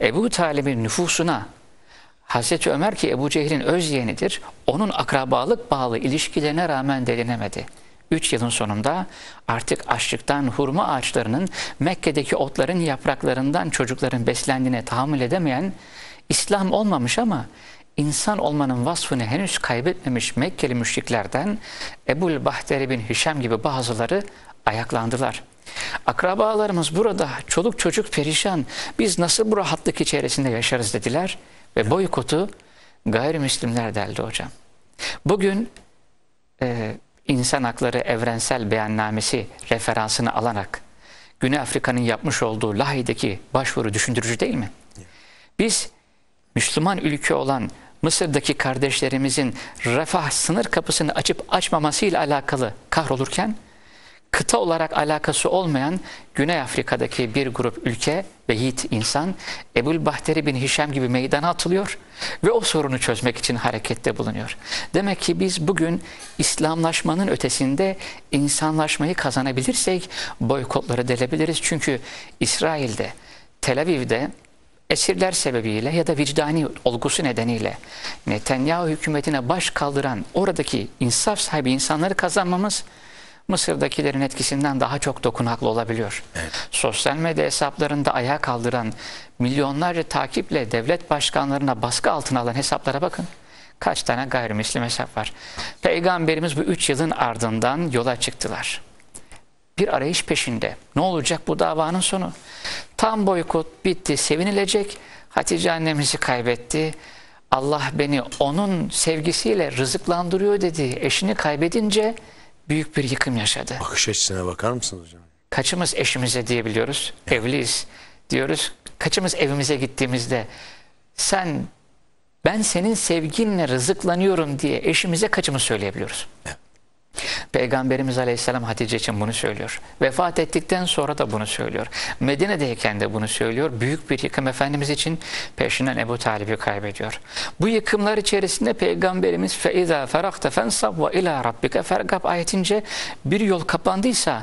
Ebu Talib'in nüfusuna, Hazreti Ömer ki Ebu Cehil'in öz yeğenidir, onun akrabalık bağlı ilişkilerine rağmen delinemedi. 3 yılın sonunda artık açlıktan hurma ağaçlarının, Mekke'deki otların yapraklarından çocukların beslendiğine tahammül edemeyen, İslam olmamış ama insan olmanın vasfını henüz kaybetmemiş Mekkeli müşriklerden Ebu'l-Bahderi bin Hişam gibi bazıları ayaklandılar. Akrabalarımız burada, çoluk çocuk perişan, biz nasıl bu rahatlık içerisinde yaşarız dediler ve boykotu gayrimüslimler deldi hocam. Bugün İnsan Hakları Evrensel Beyannamesi referansını alarak Güney Afrika'nın yapmış olduğu Lahey'deki başvuru düşündürücü değil mi? Biz Müslüman ülke olan Mısır'daki kardeşlerimizin refah sınır kapısını açıp açmamasıyla alakalı kahrolurken, kıta olarak alakası olmayan Güney Afrika'daki bir grup ülke ve yiğit insan Ebu'l-Bahderi bin Hişam gibi meydana atılıyor ve o sorunu çözmek için harekette bulunuyor. Demek ki biz bugün İslamlaşmanın ötesinde insanlaşmayı kazanabilirsek boykotları delebiliriz. Çünkü İsrail'de, Tel Aviv'de esirler sebebiyle ya da vicdani olgusu nedeniyle Netanyahu hükümetine baş kaldıran oradaki insaf sahibi insanları kazanmamız Mısır'dakilerin etkisinden daha çok dokunaklı olabiliyor. Evet. Sosyal medya hesaplarında ayağa kaldıran, milyonlarca takiple devlet başkanlarına baskı altına alan hesaplara bakın. Kaç tane gayrimüslim hesap var. Peygamberimiz bu 3 yılın ardından yola çıktılar. Bir arayış peşinde. Ne olacak bu davanın sonu? Tam boykot bitti, sevinilecek. Hatice annemizi kaybetti. Allah beni onun sevgisiyle rızıklandırıyor dedi. Eşini kaybedince büyük bir yıkım yaşadı. Bakış açısına bakar mısınız hocam? Kaçımız eşimize diyebiliyoruz, evliyiz diyoruz. Kaçımız evimize gittiğimizde ben senin sevginle rızıklanıyorum diye eşimize kaçımız söyleyebiliyoruz? Evet. Peygamberimiz Aleyhisselam Hatice için bunu söylüyor. Vefat ettikten sonra da bunu söylüyor. Medine'deyken de bunu söylüyor. Büyük bir yıkım Efendimiz için, peşinden Ebu Talib'i kaybediyor. Bu yıkımlar içerisinde Peygamberimiz فَاِذَا فَرَقْتَ فَنْسَبْ وَاِلَى رَبِّكَ فَرْقَبْ ayetince bir yol kapandıysa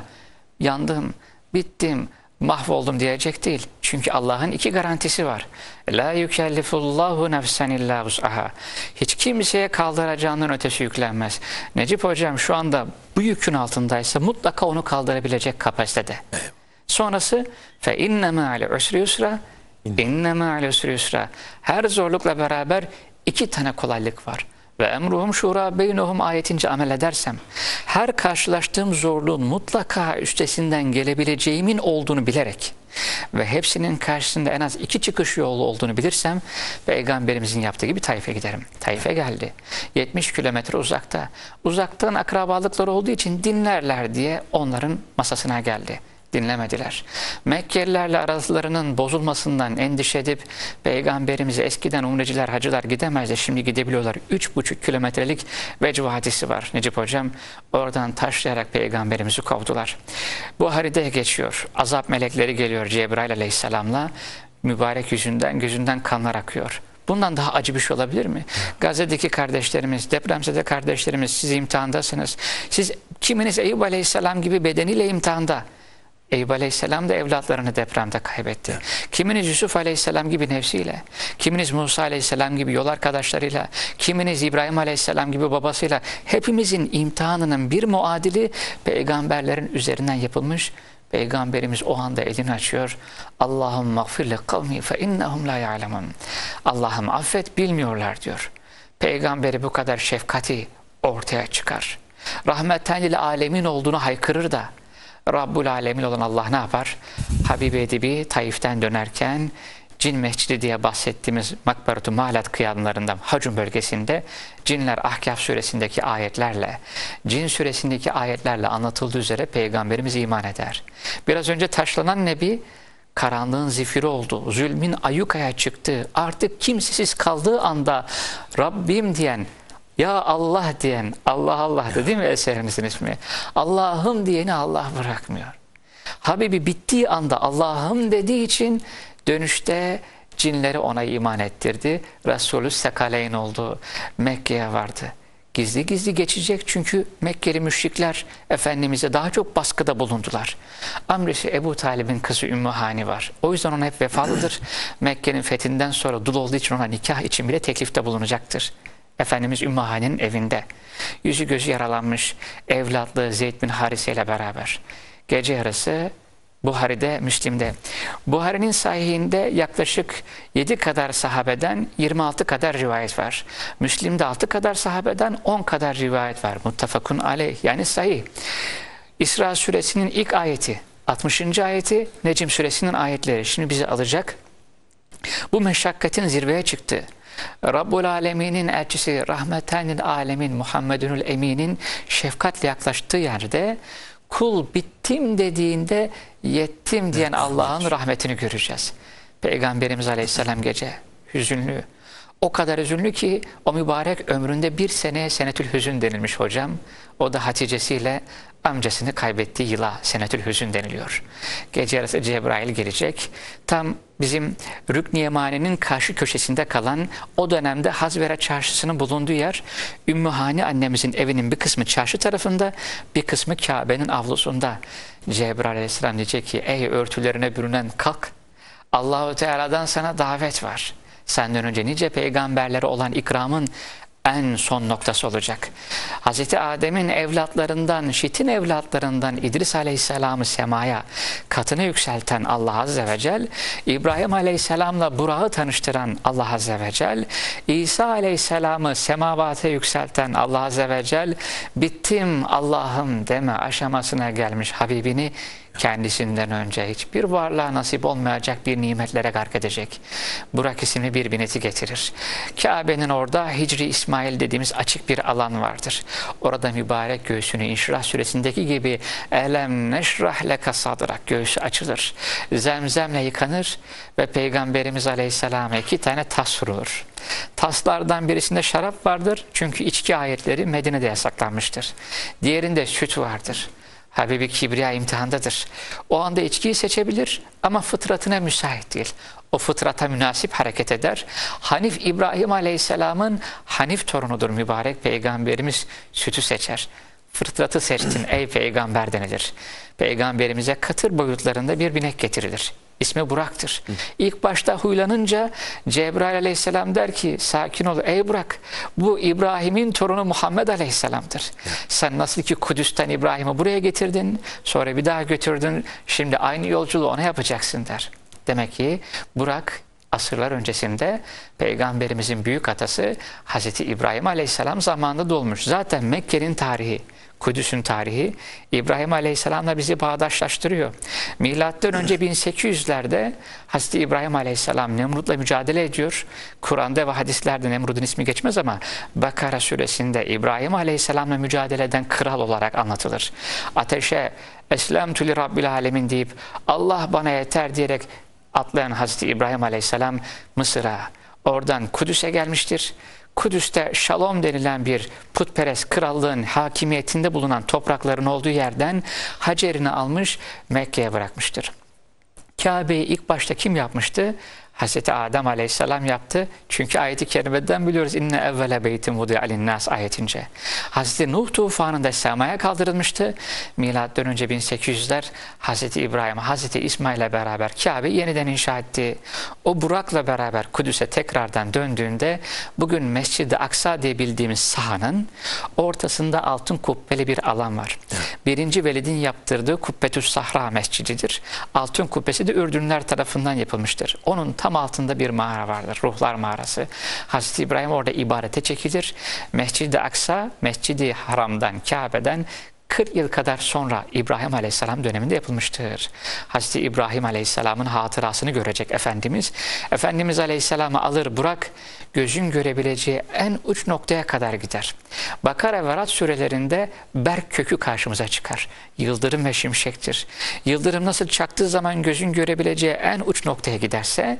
yandım, bittim, mahvoldum diyecek değil. Çünkü Allah'ın 2 garantisi var. La yükellifullahu nefsen illa vus'aha. Hiç kimseye kaldıracağının ötesi yüklenmez. Necip hocam şu anda bu yükün altındaysa mutlaka onu kaldırabilecek kapasitede. Evet. Sonrası fe inne ma'al usri yusra. İnne ma'al usri yusra. Her zorlukla beraber 2 tane kolaylık var. Ve emruhum şura beynuhum ayetince amel edersem, her karşılaştığım zorluğun mutlaka üstesinden gelebileceğimin olduğunu bilerek ve hepsinin karşısında en az 2 çıkış yolu olduğunu bilirsem, Peygamberimizin yaptığı gibi Taif'e giderim. Taif'e geldi. 70 kilometre uzakta. Uzaktan akrabalıkları olduğu için dinlerler diye onların masasına geldi. Dinlemediler. Mekkelilerle aralarının bozulmasından endişe edip Peygamberimize eskiden umreciler, hacılar gidemezdi, şimdi gidebiliyorlar. 3,5 kilometrelik Vecva hadisi var Necip hocam. Oradan taşlayarak Peygamberimizi kovdular. Buhari'de geçiyor. Azap melekleri geliyor Cebrail Aleyhisselam'la. Mübarek gözünden kanlar akıyor. Bundan daha acı bir şey olabilir mi? Gazze'deki kardeşlerimiz, depremzede kardeşlerimiz, siz imtihandasınız. Siz kiminiz Eyüp Aleyhisselam gibi bedeniyle imtihanda. Eyüp Aleyhisselam da evlatlarını depremde kaybetti. Evet. Kiminiz Yusuf Aleyhisselam gibi nefsiyle, kiminiz Musa Aleyhisselam gibi yol arkadaşlarıyla, kiminiz İbrahim Aleyhisselam gibi babasıyla, hepimizin imtihanının bir muadili peygamberlerin üzerinden yapılmış. Peygamberimiz o anda elini açıyor. Allahümme gfirli kavmi fe innehum la ya'lemun. Allah'ım affet, bilmiyorlar diyor. Peygamberi bu kadar şefkati ortaya çıkar. Rahmeten lil alemin olduğunu haykırır da Rabbul Alemin olan Allah ne yapar? Habibi Edibi Taif'ten dönerken Cin Mescidi diye bahsettiğimiz Makbarat-ı Malat kıyamlarında Hacun bölgesinde cinler Ahkaf suresindeki ayetlerle, Cin suresindeki ayetlerle anlatıldığı üzere Peygamberimiz iman eder. Biraz önce taşlanan Nebi karanlığın zifiri oldu, zulmün ayukaya çıktı, artık kimsesiz kaldığı anda Rabbim diyen, ya Allah diyen, Allah Allah'tı değil mi eserinizin ismi? Allah'ım diyeni Allah bırakmıyor. Habibi bittiği anda Allah'ım dediği için dönüşte cinleri ona iman ettirdi. Resulü Sekaleyn oldu, Mekke'ye vardı. gizli gizli geçecek, çünkü Mekkeli müşrikler Efendimiz'e daha çok baskıda bulundular. Amresi Ebu Talib'in kızı Ümmühani var. O yüzden ona hep vefalıdır. Mekke'nin fethinden sonra dul olduğu için ona nikah için bile teklifte bulunacaktır. Efendimiz Ümmühani'nin evinde. Yüzü gözü yaralanmış evlatlığı Zeyd bin Harise ile beraber. Gece yarısı Buhari'de, Müslim'de. Buhari'nin sahihinde yaklaşık 7 kadar sahabeden 26 kadar rivayet var. Müslim'de 6 kadar sahabeden 10 kadar rivayet var. Muttefakun aleyh, yani sahih. İsra suresinin ilk ayeti, 60. ayeti, Necim suresinin ayetleri şimdi bizi alacak. Bu meşakkatin zirveye çıktı. Rabbul Alemin'in elçisi Rahmetenil Alemin Muhammedünül Emin'in şefkatle yaklaştığı yerde kul bittim dediğinde yettim diyen Allah'ın rahmetini göreceğiz. Peygamberimiz Aleyhisselam gece hüzünlü. O kadar hüzünlü ki o mübarek ömründe bir seneye senetül hüzün denilmiş hocam. O da Hatice'siyle amcasını kaybettiği yıla senetül hüzün deniliyor. Gece yarısı Cebrail gelecek. Tam bizim Rükn-i Yemani'nin karşı köşesinde kalan o dönemde Hazvera çarşısının bulunduğu yer, Ümmühani annemizin evinin bir kısmı çarşı tarafında, bir kısmı Kabe'nin avlusunda. Cebrail Aleyhisselam diyecek ki ey örtülerine bürünen kalk, Allahu Teala'dan sana davet var. Senden önce nice peygamberlere olan ikramın en son noktası olacak. Hz. Adem'in evlatlarından, Şit'in evlatlarından İdris Aleyhisselam'ı semaya katına yükselten Allah Azze ve Celle, İbrahim Aleyhisselam'la Burak'ı tanıştıran Allah Azze ve Celle, İsa Aleyhisselam'ı semavata yükselten Allah Azze ve Celle, bittim Allah'ım deme aşamasına gelmiş Habibini kendisinden önce hiçbir varlığa nasip olmayacak bir nimetlere gark edecek. Burak isimli bir bineti getirir. Kabe'nin orada Hicri İsmail dediğimiz açık bir alan vardır. Orada mübarek göğsünü İnşirah suresindeki gibi elem neşrah leke sadrak göğsü açılır. Zemzemle yıkanır ve Peygamberimiz Aleyhisselam'a 2 tane tas vurulur. Taslardan birisinde şarap vardır. Çünkü içki ayetleri Medine'de yasaklanmıştır. Diğerinde süt vardır. Habibi Kibriya imtihandadır. O anda içkiyi seçebilir ama fıtratına müsait değil. O fıtrata münasip hareket eder. Hanif İbrahim Aleyhisselam'ın hanif torunudur mübarek Peygamberimiz, sütü seçer. Fıtratı seçtin ey peygamber denilir. Peygamberimize katır boyutlarında bir binek getirilir. İsmi Burak'tır. İlk başta huylanınca Cebrail Aleyhisselam der ki sakin ol ey Burak, bu İbrahim'in torunu Muhammed Aleyhisselam'dır. Sen nasıl ki Kudüs'ten İbrahim'i buraya getirdin, sonra bir daha götürdün, şimdi aynı yolculuğu ona yapacaksın der. Demek ki Burak asırlar öncesinde Peygamberimizin büyük atası Hz. İbrahim Aleyhisselam zamanında dolmuş. Zaten Mekke'nin tarihi, Kudüs'ün tarihi İbrahim Aleyhisselam'la bizi bağdaşlaştırıyor. Milattan önce 1800'lerde Hz. İbrahim Aleyhisselam Nemrut'la mücadele ediyor. Kur'an'da ve hadislerde Nemrut'un ismi geçmez ama Bakara suresinde İbrahim Aleyhisselam'la mücadele eden kral olarak anlatılır. Ateşe "Eslemtü li Rabbil Alemin" deyip Allah bana yeter diyerek atlayan Hz. İbrahim Aleyhisselam Mısır'a, oradan Kudüs'e gelmiştir. Kudüs'te Şalom denilen bir putperest krallığın hakimiyetinde bulunan toprakların olduğu yerden hacerini almış Mekke'ye bırakmıştır. Kabe'yi ilk başta kim yapmıştı? Hz. Adem Aleyhisselam yaptı. Çünkü ayeti kerimeden biliyoruz. İnne evvele beytin vudi'a linnas ayetince. Hz. Nuh tufanında semaya kaldırılmıştı. Milattan önce 1800'ler Hz. İbrahim, Hz. İsmail'le beraber Kabe yeniden inşa etti. O Burak'la beraber Kudüs'e tekrardan döndüğünde bugün Mescid-i Aksa diye bildiğimiz sahanın ortasında altın kubbeli bir alan var. Birinci Velid'in yaptırdığı Kubbetü's Sahra mescididir. Altın kubbesi de Ürdünler tarafından yapılmıştır. Onun tam altında bir mağara vardır. Ruhlar mağarası. Hazreti İbrahim orada ibadete çekilir. Mescid-i Aksa, Mescid-i Haram'dan, Kabe'den 40 yıl kadar sonra İbrahim Aleyhisselam döneminde yapılmıştır. Hazreti İbrahim Aleyhisselam'ın hatırasını görecek Efendimiz. Efendimiz Aleyhisselam'ı alır Burak, gözün görebileceği en uç noktaya kadar gider. Bakara ve Rad surelerinde berk kökü karşımıza çıkar. Yıldırım ve şimşektir. Yıldırım nasıl çaktığı zaman gözün görebileceği en uç noktaya giderse,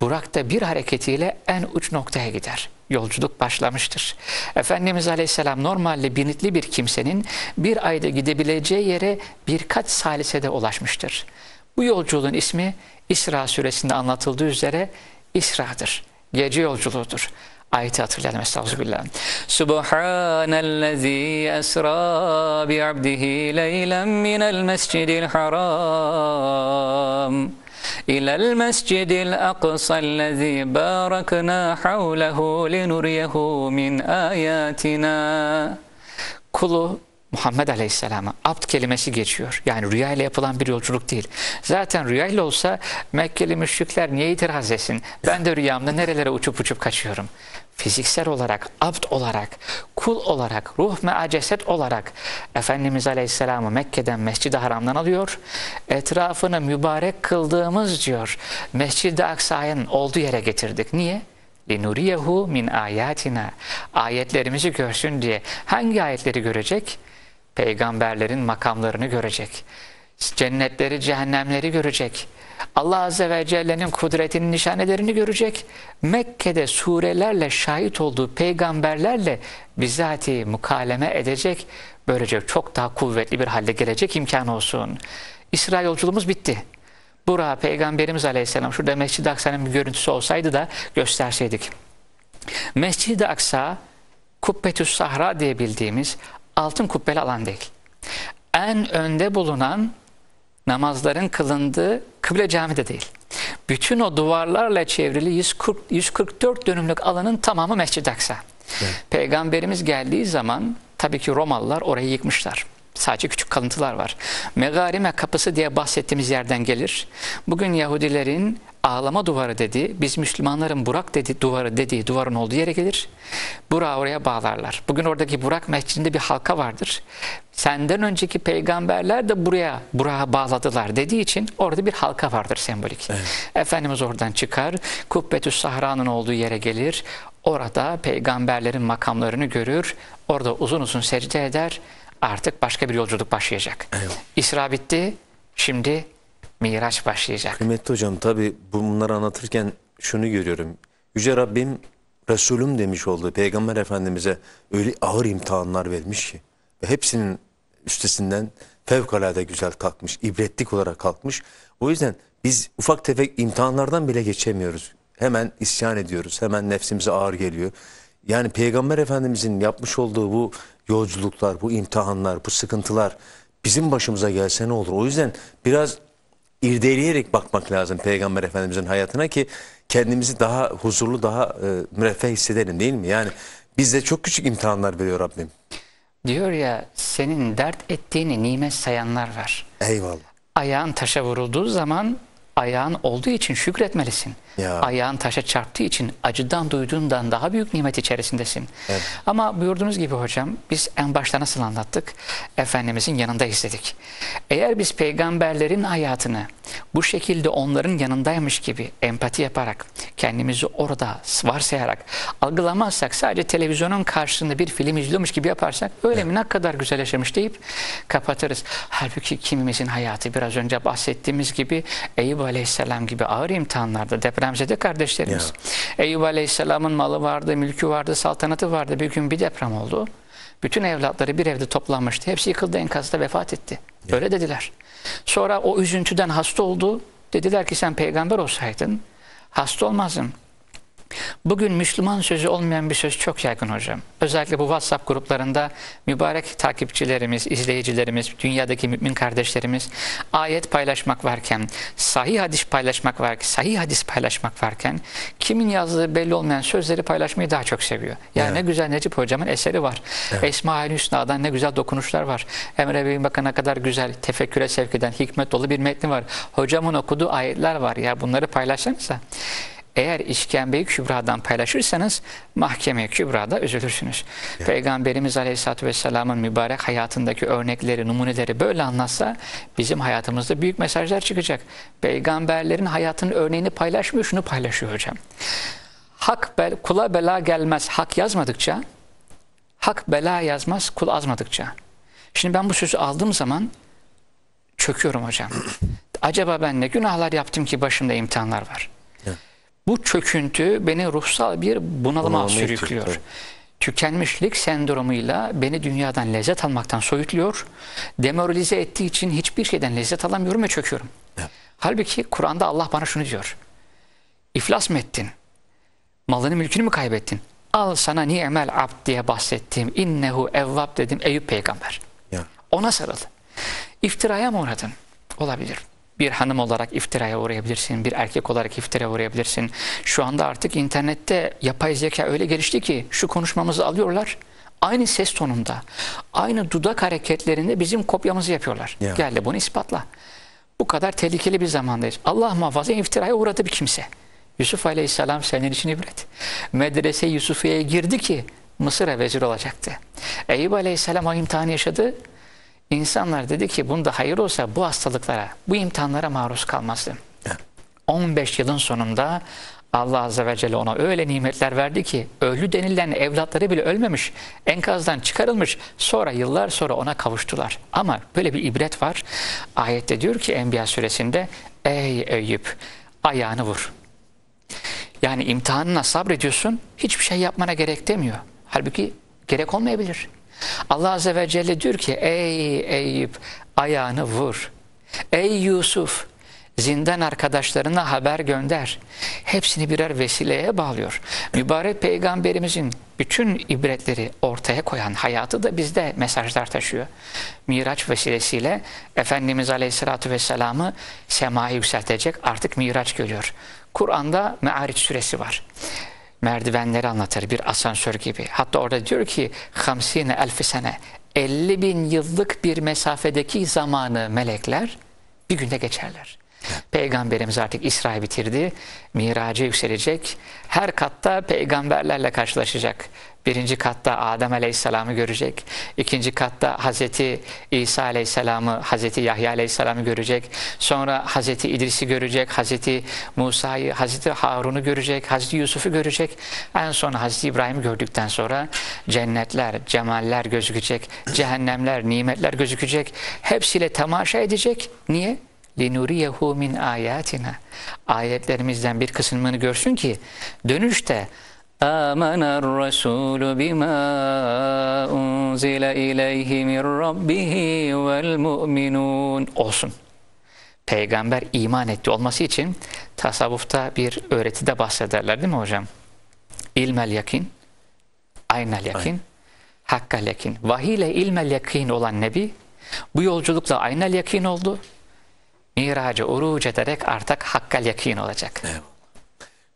Burak da bir hareketiyle en uç noktaya gider. Yolculuk başlamıştır. Efendimiz Aleyhisselam normalde binitli bir kimsenin bir ayda gidebileceği yere birkaç salisede ulaşmıştır. Bu yolculuğun ismi İsra suresinde anlatıldığı üzere İsra'dır. Gece yolculuğudur. Ayeti hatırlayalım. Estağfirullah. Subhanellezî esrâ bi'abdihi leylen minel mescidil haram ilel mescidil aksallezî bâraknâ havlehu linuriyehu min âyâtina. Kulu Muhammed Aleyhisselam'a abd kelimesi geçiyor. Yani rüya ile yapılan bir yolculuk değil. Zaten rüya ile olsa Mekkeli müşrikler niye itiraz etsin? Ben de rüyamda nerelere uçup kaçıyorum. Fiziksel olarak, abd olarak, kul olarak, ruh mea ceset olarak Efendimiz Aleyhisselam'ı Mekke'den, Mescid-i Haram'dan alıyor. Etrafını mübarek kıldığımız diyor Mescid-i Aksa'nın olduğu yere getirdik. Niye? لِنُرِيَهُ min ayatina. Ayetlerimizi görsün diye. Hangi ayetleri görecek? Peygamberlerin makamlarını görecek. Cennetleri, cehennemleri görecek. Allah Azze ve Celle'nin kudretinin nişanelerini görecek. Mekke'de surelerle şahit olduğu peygamberlerle bizatihi mukaleme edecek. Böylece çok daha kuvvetli bir halde gelecek imkanı olsun. İsra yolculuğumuz bitti. Burak Peygamberimiz Aleyhisselam şurada Mescid-i Aksa'nın bir görüntüsü olsaydı da gösterseydik. Mescid-i Aksa, Kubbetü's Sahra diye bildiğimiz altın kubbeli alan değil. En önde bulunan namazların kılındığı kıble cami de değil. Bütün o duvarlarla çevrili 144 dönümlük alanın tamamı Mescid-i Aksa. Evet. Peygamberimiz geldiği zaman tabii ki Romalılar orayı yıkmışlar. Sadece küçük kalıntılar var. Megarime kapısı diye bahsettiğimiz yerden gelir. Bugün Yahudilerin ağlama duvarı dediği, biz Müslümanların Burak dediği duvarın olduğu yere gelir. Burak'ı oraya bağlarlar. Bugün oradaki Burak Mescidinde bir halka vardır. Senden önceki peygamberler de buraya Burak'a bağladılar dediği için orada bir halka vardır sembolik. Evet. Efendimiz oradan çıkar, Kubbetü's Sahra'nın olduğu yere gelir. Orada peygamberlerin makamlarını görür. Orada uzun uzun secde eder. Artık başka bir yolculuk başlayacak. Evet. İsra bitti, şimdi Miraç başlayacak. Kıymetli hocam, tabi bunları anlatırken şunu görüyorum. Yüce Rabbim Resulüm demiş olduğu Peygamber Efendimiz'e öyle ağır imtihanlar vermiş ki ve hepsinin üstesinden fevkalade güzel kalkmış, ibretlik olarak kalkmış. O yüzden biz ufak tefek imtihanlardan bile geçemiyoruz. Hemen isyan ediyoruz, hemen nefsimize ağır geliyor. Yani Peygamber Efendimiz'in yapmış olduğu bu yolculuklar, bu imtihanlar, bu sıkıntılar bizim başımıza gelse ne olur? O yüzden biraz irdeleyerek bakmak lazım Peygamber Efendimiz'in hayatına ki kendimizi daha huzurlu, daha müreffeh hissedelim, değil mi? Yani bizde çok küçük imtihanlar veriyor Rabbim. Diyor ya, senin dert ettiğini nimet sayanlar var. Eyvallah. Ayağın taşa vurulduğu zaman ayağın olduğu için şükretmelisin. Ya. Ayağın taşa çarptığı için acıdan duyduğundan daha büyük nimet içerisindesin. Evet. Ama buyurduğunuz gibi hocam, biz en başta nasıl anlattık? Efendimizin yanında izledik. Eğer biz peygamberlerin hayatını bu şekilde onların yanındaymış gibi empati yaparak, kendimizi orada varsayarak algılamazsak, sadece televizyonun karşısında bir film izliyormuş gibi yaparsak, öyle mi ne kadar güzel yaşamış deyip kapatırız. Halbuki kimimizin hayatı biraz önce bahsettiğimiz gibi Eyüp Aleyhisselam gibi ağır imtihanlarda, depremzede kardeşlerimiz. Ya. Eyüp Aleyhisselam'ın malı vardı, mülkü vardı, saltanatı vardı. Bir gün bir deprem oldu. Bütün evlatları bir evde toplanmıştı. Hepsi yıkıldı, enkazda vefat etti. Ya. Öyle dediler. Sonra o üzüntüden hasta oldu. Dediler ki sen peygamber olsaydın hasta olmazdın. Bugün Müslüman sözü olmayan bir söz çok yaygın hocam. Özellikle bu WhatsApp gruplarında mübarek takipçilerimiz, izleyicilerimiz, dünyadaki mümin kardeşlerimiz ayet paylaşmak varken, sahih hadis paylaşmak varken kimin yazdığı belli olmayan sözleri paylaşmayı daha çok seviyor. Yani evet. Ne güzel Necip hocamın eseri var. Evet. Esma-i Hüsna'dan ne güzel dokunuşlar var. Emre Bey'in bakana kadar güzel, tefekküre sevk eden hikmet dolu bir metni var. Hocamın okuduğu ayetler var ya, bunları paylaşsanız da. Eğer işkembe-i kübradan paylaşırsanız mahkeme-i kübrada üzülürsünüz. Evet. Peygamberimiz Aleyhisselatü Vesselam'ın mübarek hayatındaki örnekleri, numuneleri böyle anlatsa bizim hayatımızda büyük mesajlar çıkacak. Peygamberlerin hayatının örneğini paylaşmıyor, şunu paylaşıyor hocam. Kula bela gelmez, hak yazmadıkça, hak bela yazmaz, kul azmadıkça. Şimdi ben bu sözü aldığım zaman çöküyorum hocam. Acaba ben ne günahlar yaptım ki başımda imtihanlar var? Bu çöküntü beni ruhsal bir bunalıma sürüklüyor. Tabii. Tükenmişlik sendromuyla beni dünyadan, lezzet almaktan soyutluyor. Demoralize ettiği için hiçbir şeyden lezzet alamıyorum ve çöküyorum. Evet. Halbuki Kur'an'da Allah bana şunu diyor. İflas mı ettin? Malını mülkünü mü kaybettin? Al sana ni'mel abd diye bahsettiğim innehu evvab dedim Eyüp peygamber. Ya. Ona sarıldı. İftiraya mı uğradın? Olabilir. Bir hanım olarak iftiraya uğrayabilirsin, bir erkek olarak iftiraya uğrayabilirsin. Şu anda artık internette yapay zeka öyle gelişti ki şu konuşmamızı alıyorlar. Aynı ses tonunda, aynı dudak hareketlerinde bizim kopyamızı yapıyorlar. Ya. Gel de bunu ispatla. Bu kadar tehlikeli bir zamandayız. Allah muhafaza iftiraya uğradı bir kimse. Yusuf aleyhisselam senin için ibret. Medrese Yusufiye'ye girdi ki Mısır'a vezir olacaktı. Eyüp aleyhisselam o imtihanı yaşadı. İnsanlar dedi ki bunda hayır olsa bu hastalıklara, bu imtihanlara maruz kalmazdı. Ya. 15 yılın sonunda Allah azze ve celle ona öyle nimetler verdi ki ölü denilen evlatları bile ölmemiş, enkazdan çıkarılmış, sonra yıllar sonra ona kavuştular. Ama böyle bir ibret var. Ayette diyor ki Enbiya suresinde ey Eyüp ayağını vur. Yani imtihanına sabrediyorsun, hiçbir şey yapmana gerek demiyor. Halbuki gerek olmayabilir. Allah azze ve celle diyor ki ey Eyüp ayağını vur. Ey Yusuf zindan arkadaşlarına haber gönder. Hepsini birer vesileye bağlıyor. Mübarek peygamberimizin bütün ibretleri ortaya koyan hayatı da bizde mesajlar taşıyor. Miraç vesilesiyle Efendimiz Aleyhisselatü Vesselam'ı semaya yükseltecek artık miraç görüyor. Kur'an'da Me'ariç suresi var. Merdivenleri anlatır bir asansör gibi. Hatta orada diyor ki Hamsine elfi sene 50 bin yıllık bir mesafedeki zamanı melekler bir günde geçerler. Peygamberimiz artık İsra'yı bitirdi, miraca yükselecek, her katta peygamberlerle karşılaşacak. Birinci katta Adem Aleyhisselam'ı görecek, ikinci katta Hazreti İsa Aleyhisselam'ı, Hazreti Yahya Aleyhisselam'ı görecek, sonra Hazreti İdris'i görecek, Hazreti Musa'yı, Hazreti Harun'u görecek, Hazreti Yusuf'u görecek, en son Hazreti İbrahim'i gördükten sonra cennetler, cemaller gözükecek, cehennemler, nimetler gözükecek, hepsiyle temaşa edecek. Niye? لِنُورِيَهُ مِنْ آيَاتِنَا Ayetlerimizden bir kısmını görsün ki dönüşte آمَنَ الرَّسُولُ بِمَا أُنْزِلَ إِلَيْهِ مِنْ رَبِّهِ وَالْمُؤْمِنُونَ olsun. Peygamber iman etti olması için tasavvufta bir öğretide bahsederler değil mi hocam? İlmel yakin, aynel yakin, hakkal yakin. Vahiy ile ilmel yakin olan Nebi bu yolculukla aynel yakin oldu. Miracı uruc ederek artık hakkal yakin olacak. Evet.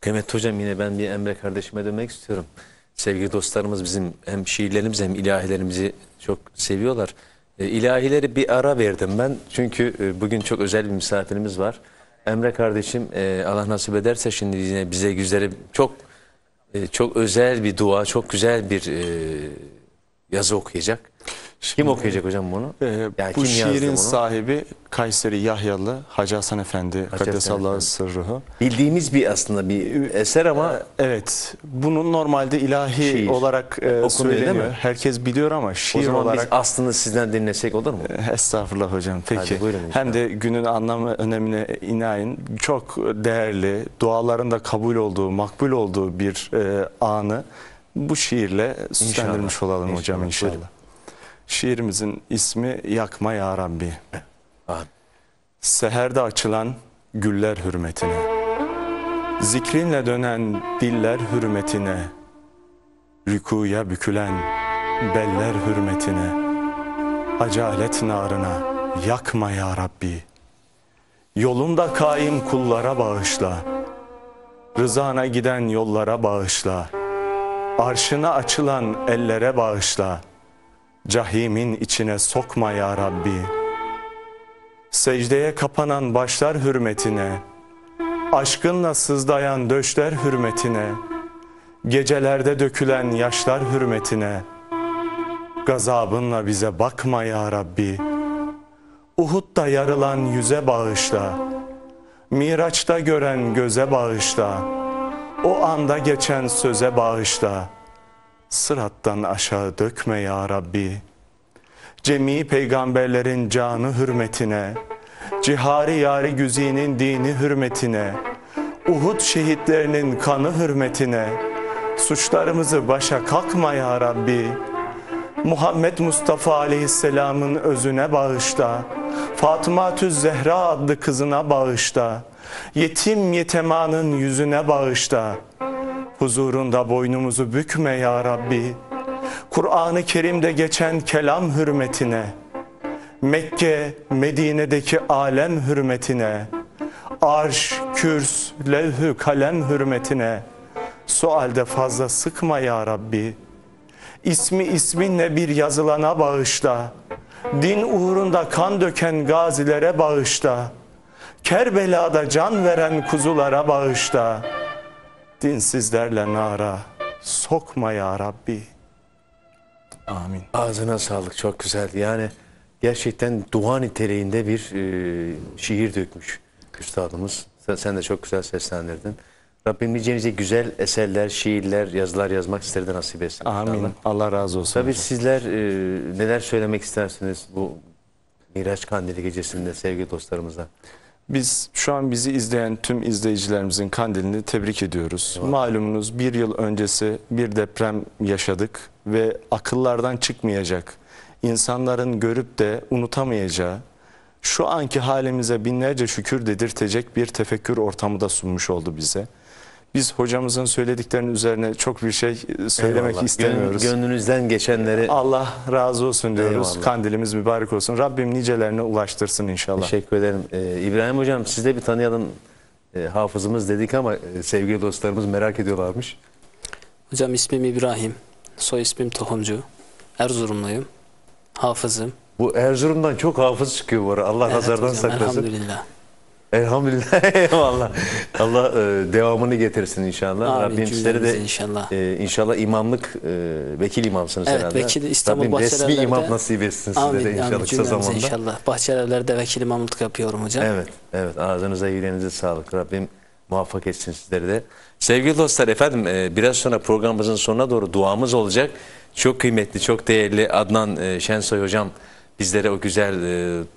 Kıymetli hocam yine ben bir Emre kardeşime demek istiyorum. Sevgili dostlarımız bizim hem şiirlerimizi hem ilahilerimizi çok seviyorlar. İlahileri bir ara verdim ben. Çünkü bugün çok özel bir misafirimiz var. Emre kardeşim Allah nasip ederse şimdi yine bize güzel çok özel bir dua, çok güzel bir yazı okuyacak. Şimdi, kim okuyacak hocam bunu? Yani bu şiirin sahibi Kayseri Yahyalı Hacı Hasan Efendi Kaddesallahu Sırrıhı. Bildiğimiz bir aslında bir eser ama evet. Bunun normalde ilahi şiir olarak söyleniyor. Değil mi? Herkes biliyor ama şiir o zaman olarak biz aslında sizden dinlesek olur mu? Estağfurullah hocam. Peki. Hem de günün anlamı önemine inayin çok değerli, duaların da kabul olduğu, makbul olduğu bir anı bu şiirle süslendirmiş olalım inşallah. Hocam inşallah. Buyurun. Şiirimizin ismi Yakma Ya Rabbi. Amin. Seherde açılan güller hürmetine, zikrinle dönen diller hürmetine, rükuya bükülen beller hürmetine, acalet narına yakma ya Rabbi. Yolunda kaim kullara bağışla, rızana giden yollara bağışla, arşına açılan ellere bağışla, cahimin içine sokma ya Rabbi. Secdeye kapanan başlar hürmetine, aşkınla sızlayan döşler hürmetine, gecelerde dökülen yaşlar hürmetine, gazabınla bize bakma ya Rabbi. Uhud'da yarılan yüze bağışla, Miraç'ta gören göze bağışla, o anda geçen söze bağışla, Sırattan aşağı dökme ya Rabbi. Cemî peygamberlerin canı hürmetine, cihari yari güzinin dini hürmetine, Uhud şehitlerinin kanı hürmetine, suçlarımızı başa kalkma ya Rabbi. Muhammed Mustafa aleyhisselamın özüne bağışla, Fatıma-tü Zehra adlı kızına bağışla, yetim yetemanın yüzüne bağışla, Huzurunda boynumuzu bükme ya Rabbi. Kur'an-ı Kerim'de geçen kelam hürmetine, Mekke, Medine'deki alem hürmetine, arş, kürs, levh-ü kalem hürmetine, sualde fazla sıkma ya Rabbi. İsmi isminle bir yazılana bağışla, din uğrunda kan döken gazilere bağışla, Kerbela'da can veren kuzulara bağışla, dinsizlerle nara sokma ya Rabbi. Amin. Ağzına sağlık, çok güzeldi. Yani gerçekten dua niteliğinde bir şiir dökmüş üstadımız. Sen de çok güzel seslendirdin. Rabbim nicenize güzel eserler, şiirler, yazılar yazmak sizlere de nasip etsin. Amin. İnşallah. Allah razı olsun. Tabii hocam, sizler neler söylemek istersiniz bu Miraç Kandili gecesinde sevgili dostlarımıza? Biz şu an bizi izleyen tüm izleyicilerimizin kandilini tebrik ediyoruz. Evet. Malumunuz bir yıl öncesi bir deprem yaşadık ve akıllardan çıkmayacak, insanların görüp de unutamayacağı, şu anki halimize binlerce şükür dedirtecek bir tefekkür ortamı da sunmuş oldu bize. Biz hocamızın söylediklerinin üzerine çok bir şey söylemek istemiyoruz. Gönlünüzden geçenleri Allah razı olsun diyoruz. Eyvallah. Kandilimiz mübarek olsun. Rabbim nicelerine ulaştırsın inşallah. Teşekkür ederim. İbrahim hocam, siz de bir tanıyalım. Hafızımız dedik ama sevgili dostlarımız merak ediyorlarmış. Hocam, ismim İbrahim. Soy ismim Tohumcu. Erzurumluyum. Hafızım. Bu Erzurum'dan çok hafız çıkıyor bu arada. Allah nazardan saklasın. Elhamdülillah. Elhamdülillah. Eyvallah. Allah devamını getirsin inşallah. Amin. Rabbim sizlere de inşallah, inşallah imamlık, vekil imamsınız herhalde. Evet, vekil İstanbul Rabbim resmi imam nasip etsin size de inşallah. Amin. Kısa zamanda. İnşallah. Bahçelevler'de vekil imamlık yapıyorum hocam. Evet, evet. Ağzınıza, yüreğinize sağlık. Rabbim muvaffak etsin sizleri de. Sevgili dostlar, efendim biraz sonra programımızın sonuna doğru duamız olacak. Çok kıymetli, çok değerli Adnan Şensoy hocam bizlere o güzel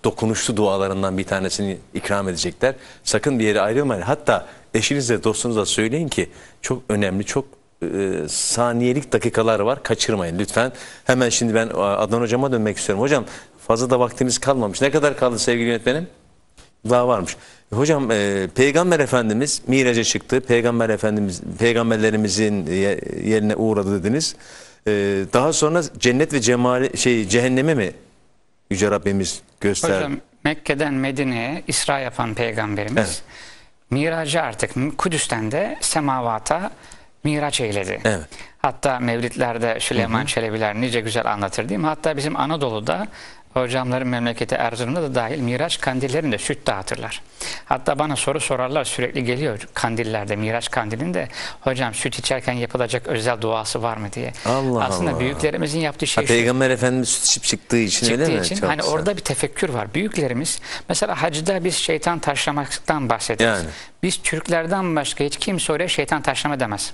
dokunuşlu dualarından bir tanesini ikram edecekler. Sakın bir yere ayrılmayın. Hatta eşinize, dostunuza söyleyin ki çok önemli, çok saniyelik dakikalar var. Kaçırmayın lütfen. Hemen şimdi ben Adnan hocama dönmek istiyorum. Hocam, fazla da vaktimiz kalmamış. Ne kadar kaldı sevgili yönetmenim? Daha varmış. Hocam, Peygamber Efendimiz Miraç'a çıktı. Peygamber Efendimiz, peygamberlerimizin yerine uğradı dediniz. Daha sonra cennet ve cehenneme mi Yüce Rabbimiz gösterdi? Hocam, Mekke'den Medine'ye İsra yapan Peygamberimiz, evet, Miraç'ı artık Kudüs'ten de semavata Miraç eyledi. Evet. Hatta mevlitlerde Süleyman Çelebiler nice güzel anlatır değil mi? Hatta bizim Anadolu'da hocamların memleketi Erzurum'da da dahil Miraç kandillerinde süt dağıtırlar. Hatta bana soru sorarlar, sürekli geliyor kandillerde, Miraç kandilinde hocam süt içerken yapılacak özel duası var mı diye. Allah aslında Allah, büyüklerimizin yaptığı şey. Peygamber Efendimiz süt içip çıktığı için çok hani güzel. Orada bir tefekkür var. Büyüklerimiz mesela hacda biz şeytan taşlamaktan bahsediyoruz. Yani. Biz Türklerden başka hiç kimse oraya şeytan taşlama demez.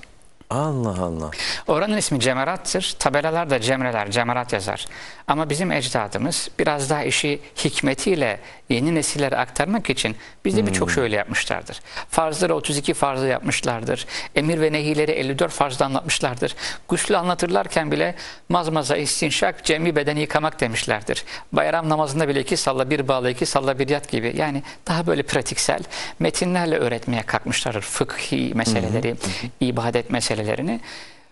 Allah Allah. Oranın ismi Cemerat'tır. Tabelalar da Cemreler, Cemerat yazar. Ama bizim ecdadımız biraz daha işi hikmetiyle yeni nesillere aktarmak için bizde birçok şöyle yapmışlardır. Farzları 32 farzı yapmışlardır. Emir ve nehileri 54 farzda anlatmışlardır. Guslü anlatırlarken bile mazmaza, istinşak, cemi bedeni yıkamak demişlerdir. Bayram namazında bile 2 salla 1 bağla 2 salla 1 yat gibi. Yani daha böyle pratiksel metinlerle öğretmeye kalkmışlardır. Fıkhi meseleleri, ibadet meselelerini.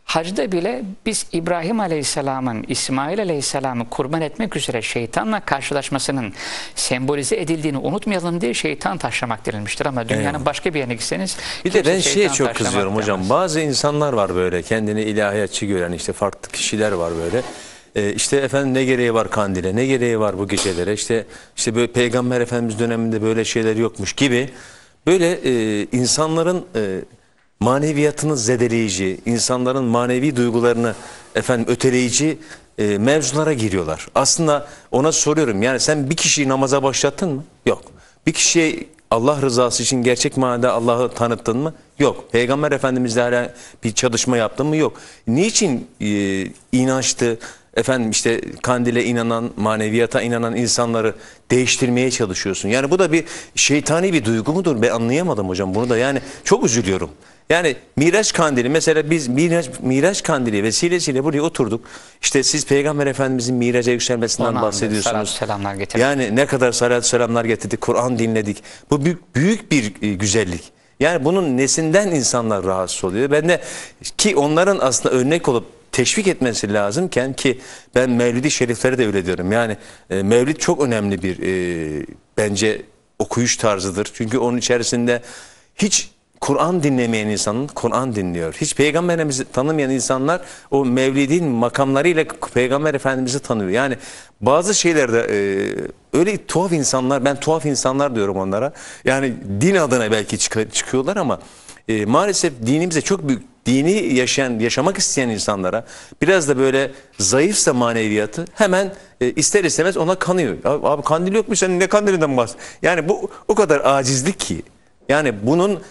Hacda bile biz İbrahim Aleyhisselam'ın İsmail Aleyhisselam'ı kurban etmek üzere şeytanla karşılaşmasının sembolize edildiğini unutmayalım diye şeytan taşlamak denilmiştir. Ama dünyanın başka bir yerine gitseniz. Bir de ben şeye çok kızıyorum hocam. Bazı insanlar var böyle kendini ilahiyatçı gören, işte farklı kişiler var böyle. İşte efendim ne gereği var kandile, ne gereği var bu gecelere, işte böyle Peygamber Efendimiz döneminde böyle şeyler yokmuş gibi böyle insanların maneviyatını zedeleyici, insanların manevi duygularını efendim öteleyici mevzulara giriyorlar. Aslında ona soruyorum, yani sen bir kişiyi namaza başlattın mı? Yok. Bir kişiye Allah rızası için gerçek manada Allah'ı tanıttın mı? Yok. Peygamber Efendimizle hala bir çalışma yaptın mı? Yok. Niçin inançtı efendim işte kandile inanan, maneviyata inanan insanları değiştirmeye çalışıyorsun? Yani bu da bir şeytani bir duygu mudur? Ben anlayamadım hocam bunu da, yani çok üzülüyorum. Yani Miraç kandili, mesela biz Miraç kandili vesilesiyle buraya oturduk. İşte siz Peygamber Efendimizin Miraç'a yükselmesinden bahsediyorsunuz. Selamlar getirdik. Yani ne kadar salat selamlar getirdik, Kur'an dinledik. Bu büyük bir güzellik. Yani bunun nesinden insanlar rahatsız oluyor? Ben de ki onların aslında örnek olup teşvik etmesi lazımken, ki ben Mevlid-i Şerifleri de öyle diyorum. Yani Mevlid çok önemli bir bence okuyuş tarzıdır. Çünkü onun içerisinde hiç Kur'an dinlemeyen insanın Kur'an dinliyor. Hiç Peygamberimizi tanımayan insanlar o Mevlid'in makamlarıyla Peygamber Efendimiz'i tanıyor. Yani bazı şeylerde öyle tuhaf insanlar, ben tuhaf insanlar diyorum onlara. Yani din adına belki çıkıyorlar ama maalesef dinimize çok büyük, dini yaşamak isteyen insanlara biraz da böyle zayıfsa maneviyatı hemen ister istemez ona kanıyor. Abi kandil yok mu, senin ne kandilinden bahsediyorsun? Yani bu o kadar acizlik ki. Yani bunun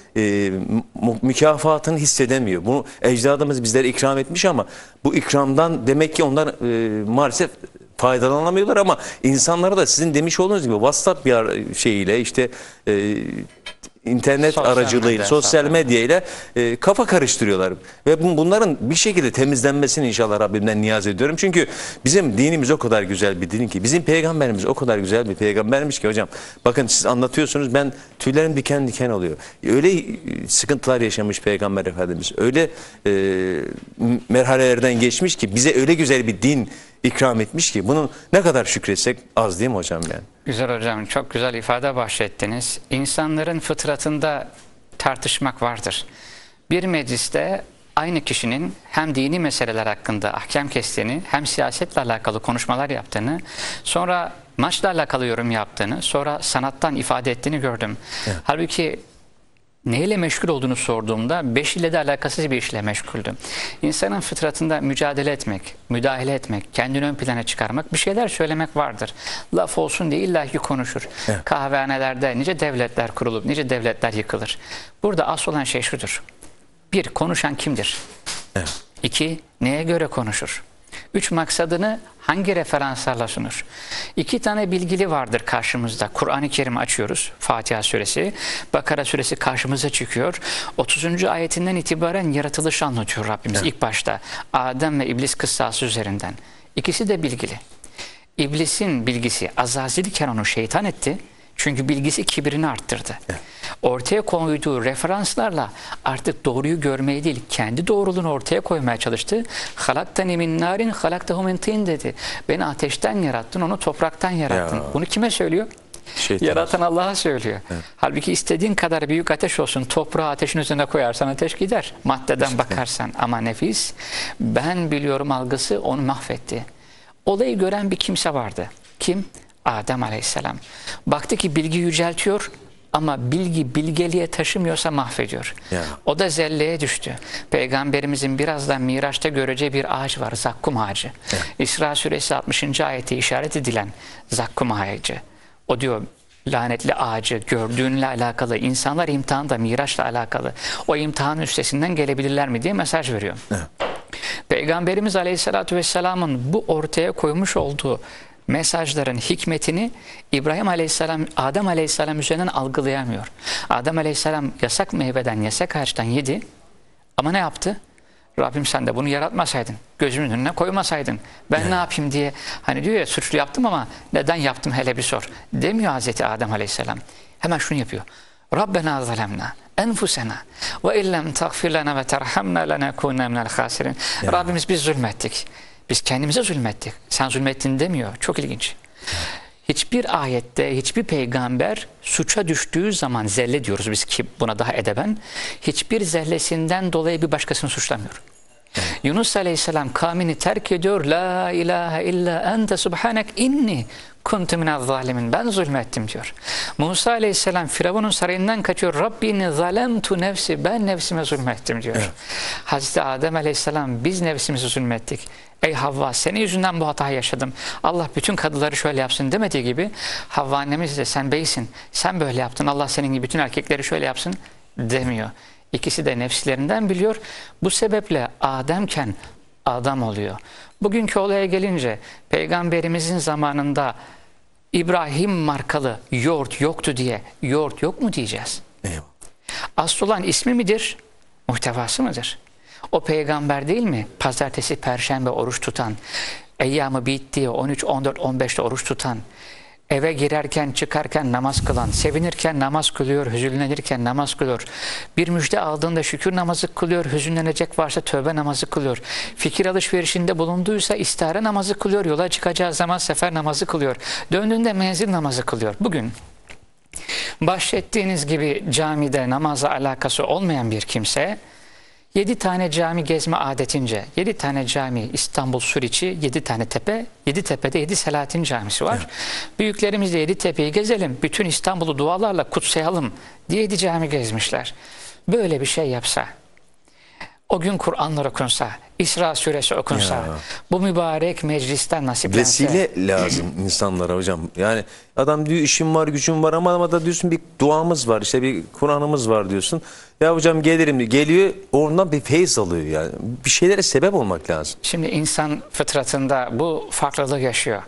mükafatını hissedemiyor. Bunu ecdadımız bizlere ikram etmiş ama bu ikramdan demek ki onlar maalesef faydalanamıyorlar. Ama insanlara da sizin demiş olduğunuz gibi WhatsApp şeyiyle, işte internet aracılığıyla, sosyal medyayla kafa karıştırıyorlar. Ve bunların bir şekilde temizlenmesini inşallah Rabbimden niyaz ediyorum. Çünkü bizim dinimiz o kadar güzel bir din ki, bizim peygamberimiz o kadar güzel bir peygambermiş ki hocam. Bakın siz anlatıyorsunuz, ben tüylerim diken diken oluyor. Öyle sıkıntılar yaşamış Peygamber Efendimiz. Öyle merhalelerden geçmiş ki, bize öyle güzel bir din ikram etmiş ki, bunun ne kadar şükretsek az değil mi hocam yani? Güzel hocam, çok güzel ifade bahşettiniz. İnsanların fıtratında tartışmak vardır. Bir mecliste aynı kişinin hem dini meseleler hakkında ahkam kestiğini, hem siyasetle alakalı konuşmalar yaptığını, sonra maçla alakalı yorum yaptığını, sonra sanattan ifade ettiğini gördüm. Evet. Halbuki neyle meşgul olduğunu sorduğumda 5 ile de alakasız bir işle meşguldüm. İnsanın fıtratında mücadele etmek, müdahale etmek, kendini ön plana çıkarmak, bir şeyler söylemek vardır. Laf olsun diye illaki konuşur. Evet. Kahvehanelerde nice devletler kurulup nice devletler yıkılır. Burada asıl olan şey şudur. 1. Konuşan kimdir? Evet. 2. Neye göre konuşur? 3. Maksadını hangi referanslarla sunur? 2 tane bilgili vardır karşımızda. Kur'an-ı Kerim'i açıyoruz. Fatiha suresi, Bakara suresi karşımıza çıkıyor. 30. ayetinden itibaren yaratılışı anlatıyor Rabbimiz, evet, ilk başta. Adem ve İblis kıssası üzerinden. İkisi de bilgili. İblisin bilgisi, Azazil'ken onu şeytan etti. Çünkü bilgisi kibrini arttırdı. Evet. Ortaya koyduğu referanslarla artık doğruyu görmeye değil, kendi doğruluğunu ortaya koymaya çalıştı. "Halaktani min narin, halaktahu min tin" dedi. Beni ateşten yarattın, onu topraktan yarattın. Ya. Bunu kime söylüyor? Şeytan. Yaratan Allah'a söylüyor. Evet. Halbuki istediğin kadar büyük ateş olsun, toprağı ateşin üzerine koyarsan ateş gider. Maddeden işte bakarsan, ama nefis, ben biliyorum algısı onu mahvetti. Olayı gören bir kimse vardı. Kim? Adem Aleyhisselam. Baktı ki bilgi yüceltiyor ama bilgi bilgeliğe taşımıyorsa mahvediyor. Yani. O da zelleye düştü. Peygamberimizin birazdan Miraç'ta göreceği bir ağaç var. Zakkum ağacı. Evet. İsra suresi 60. ayete işaret edilen Zakkum ağacı. O diyor, lanetli ağacı gördüğünle alakalı insanlar imtihanda, Miraç'la alakalı o imtihanın üstesinden gelebilirler mi diye mesaj veriyor. Evet. Peygamberimiz Aleyhisselatü Vesselam'ın bu ortaya koymuş olduğu mesajların hikmetini İbrahim Aleyhisselam, Adem Aleyhisselam üzerinden algılayamıyor. Adem Aleyhisselam yasak meyveden, yasak ağaçtan yedi ama ne yaptı? Rabbim sen de bunu yaratmasaydın, gözümün önüne koymasaydın, ben ne yapayım diye, hani diyor ya, suçlu yaptım ama neden yaptım hele bir sor. Demiyor Hazreti Adem Aleyhisselam. Hemen şunu yapıyor. Rabbena zalemna enfusena ve illem tagfir lana ve terhamna lenekunne minel hasirin. Rabbimiz biz zulmettik. Biz kendimize zulmettik. Sen zulmettin demiyor. Çok ilginç. Hiçbir ayette, hiçbir peygamber suça düştüğü zaman zelle diyoruz biz ki buna daha edeben, hiçbir zellesinden dolayı bir başkasını suçlamıyor. Yunus Aleyhisselam kavmini terk ediyor. La ilahe illa ente subhanek inni kuntu minel zalimin. Ben zulmettim diyor. Musa Aleyhisselam Firavun'un sarayından kaçıyor. Rabbini zalemtu nefsi. Ben nefsime zulmettim diyor. Evet. Hazreti Adem Aleyhisselam biz nefsimizi zulmettik. Ey Havva, senin yüzünden bu hatayı yaşadım. Allah bütün kadınları şöyle yapsın demediği gibi, Havva annemiz de sen beysin, sen böyle yaptın, Allah senin gibi bütün erkekleri şöyle yapsın demiyor. İkisi de nefslerinden biliyor. Bu sebeple Ademken adam oluyor. Bugünkü olaya gelince, Peygamberimizin zamanında İbrahim markalı yoğurt yoktu diye yoğurt yok mu diyeceğiz? Eyvallah. Asıl olan ismi midir, muhtevası mıdır? O peygamber değil mi? Pazartesi, perşembe oruç tutan, eyyamı bitti, 13, 14, 15'te oruç tutan, Eve girerken, çıkarken namaz kılan, sevinirken namaz kılıyor, hüzünlenirken namaz kılıyor. Bir müjde aldığında şükür namazı kılıyor, hüzünlenecek varsa tövbe namazı kılıyor. Fikir alışverişinde bulunduysa istihara namazı kılıyor, yola çıkacağı zaman sefer namazı kılıyor. Döndüğünde menzil namazı kılıyor. Bugün bahsettiğiniz gibi camide namaza alakası olmayan bir kimse, 7 tane cami gezme adetince, 7 tane cami İstanbul Suriçi, 7 tane tepe, 7 tepede 7 Selahattin camisi var. Evet. Büyüklerimizle 7 tepeyi gezelim, bütün İstanbul'u dualarla kutsayalım diye 7 cami gezmişler. Böyle bir şey yapsa, o gün Kur'anlar okunsa, İsra suresi okunsa, ya, bu mübarek meclisten nasiplense. Vesile lazım insanlara hocam. Yani adam diyor işim var, gücüm var ama da diyorsun bir duamız var, işte bir Kur'an'ımız var diyorsun. Ya hocam gelirim diyor. Geliyor, oradan bir feyiz alıyor yani. Bir şeylere sebep olmak lazım. Şimdi insan fıtratında bu farklılığı yaşıyor.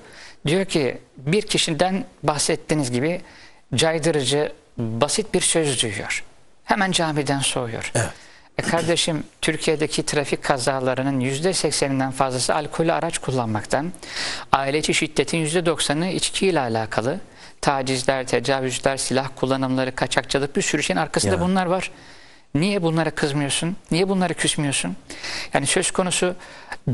Diyor ki bir kişiden bahsettiğiniz gibi caydırıcı, basit bir söz duyuyor. Hemen camiden soğuyor. Evet. Kardeşim, Türkiye'deki trafik kazalarının %80'inden fazlası alkollü araç kullanmaktan, aile içi şiddetin %90'ı içkiyle alakalı, tacizler, tecavüzler, silah kullanımları, kaçakçılık, bir sürü şeyin arkasında bunlar var. Niye bunlara kızmıyorsun? Niye bunlara küsmüyorsun? Yani söz konusu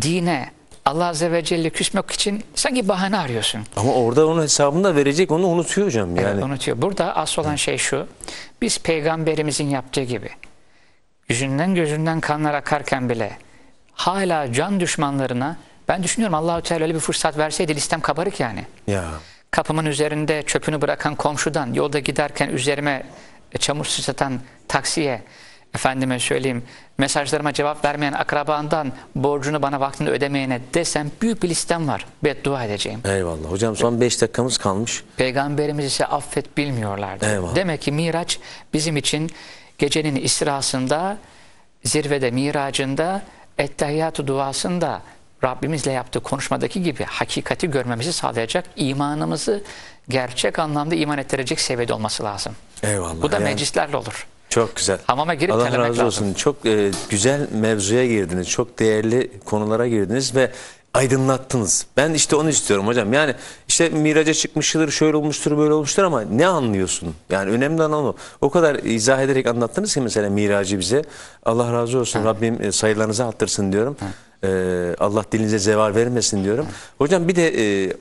dine, Allah Azze ve Celle küsmek için sanki bahane arıyorsun. Ama orada onun hesabını da verecek, onu unutuyor hocam. Yani. Evet, unutuyor. Burada asıl olan şey şu, biz Peygamberimizin yaptığı gibi, yüzünden gözünden kanlar akarken bile hala can düşmanlarına, ben düşünüyorum Allah-u Teala öyle bir fırsat verseydi listem kabarık yani. Ya. Kapımın üzerinde çöpünü bırakan komşudan, yolda giderken üzerime çamur sıçratan taksiye, efendime söyleyeyim mesajlarıma cevap vermeyen akrabandan, borcunu bana vaktinde ödemeyene desem büyük bir listem var. Beddua edeceğim. Eyvallah. Hocam son 5 dakikamız kalmış. Peygamberimiz ise affet bilmiyorlardı. Eyvallah. Demek ki Miraç bizim için gecenin İsra'sında, zirvede Miracında, Ettehiyyatü duasında Rabbimizle yaptığı konuşmadaki gibi hakikati görmemizi sağlayacak, imanımızı gerçek anlamda iman ettirecek seviyede olması lazım. Eyvallah. Bu da yani meclislerle olur. Çok güzel. Hamama girip Allah razı olsun. Lazım. Çok güzel mevzuya girdiniz, çok değerli konulara girdiniz ve aydınlattınız. Ben işte onu istiyorum hocam. Yani işte miraca çıkmıştır, şöyle olmuştur, böyle olmuştur ama ne anlıyorsun? Yani önemli olan o. O kadar izah ederek anlattınız ki mesela miracı bize. Allah razı olsun. Ha. Rabbim sayılarınızı arttırsın diyorum. Allah dilinize zeval vermesin diyorum. Ha. Hocam bir de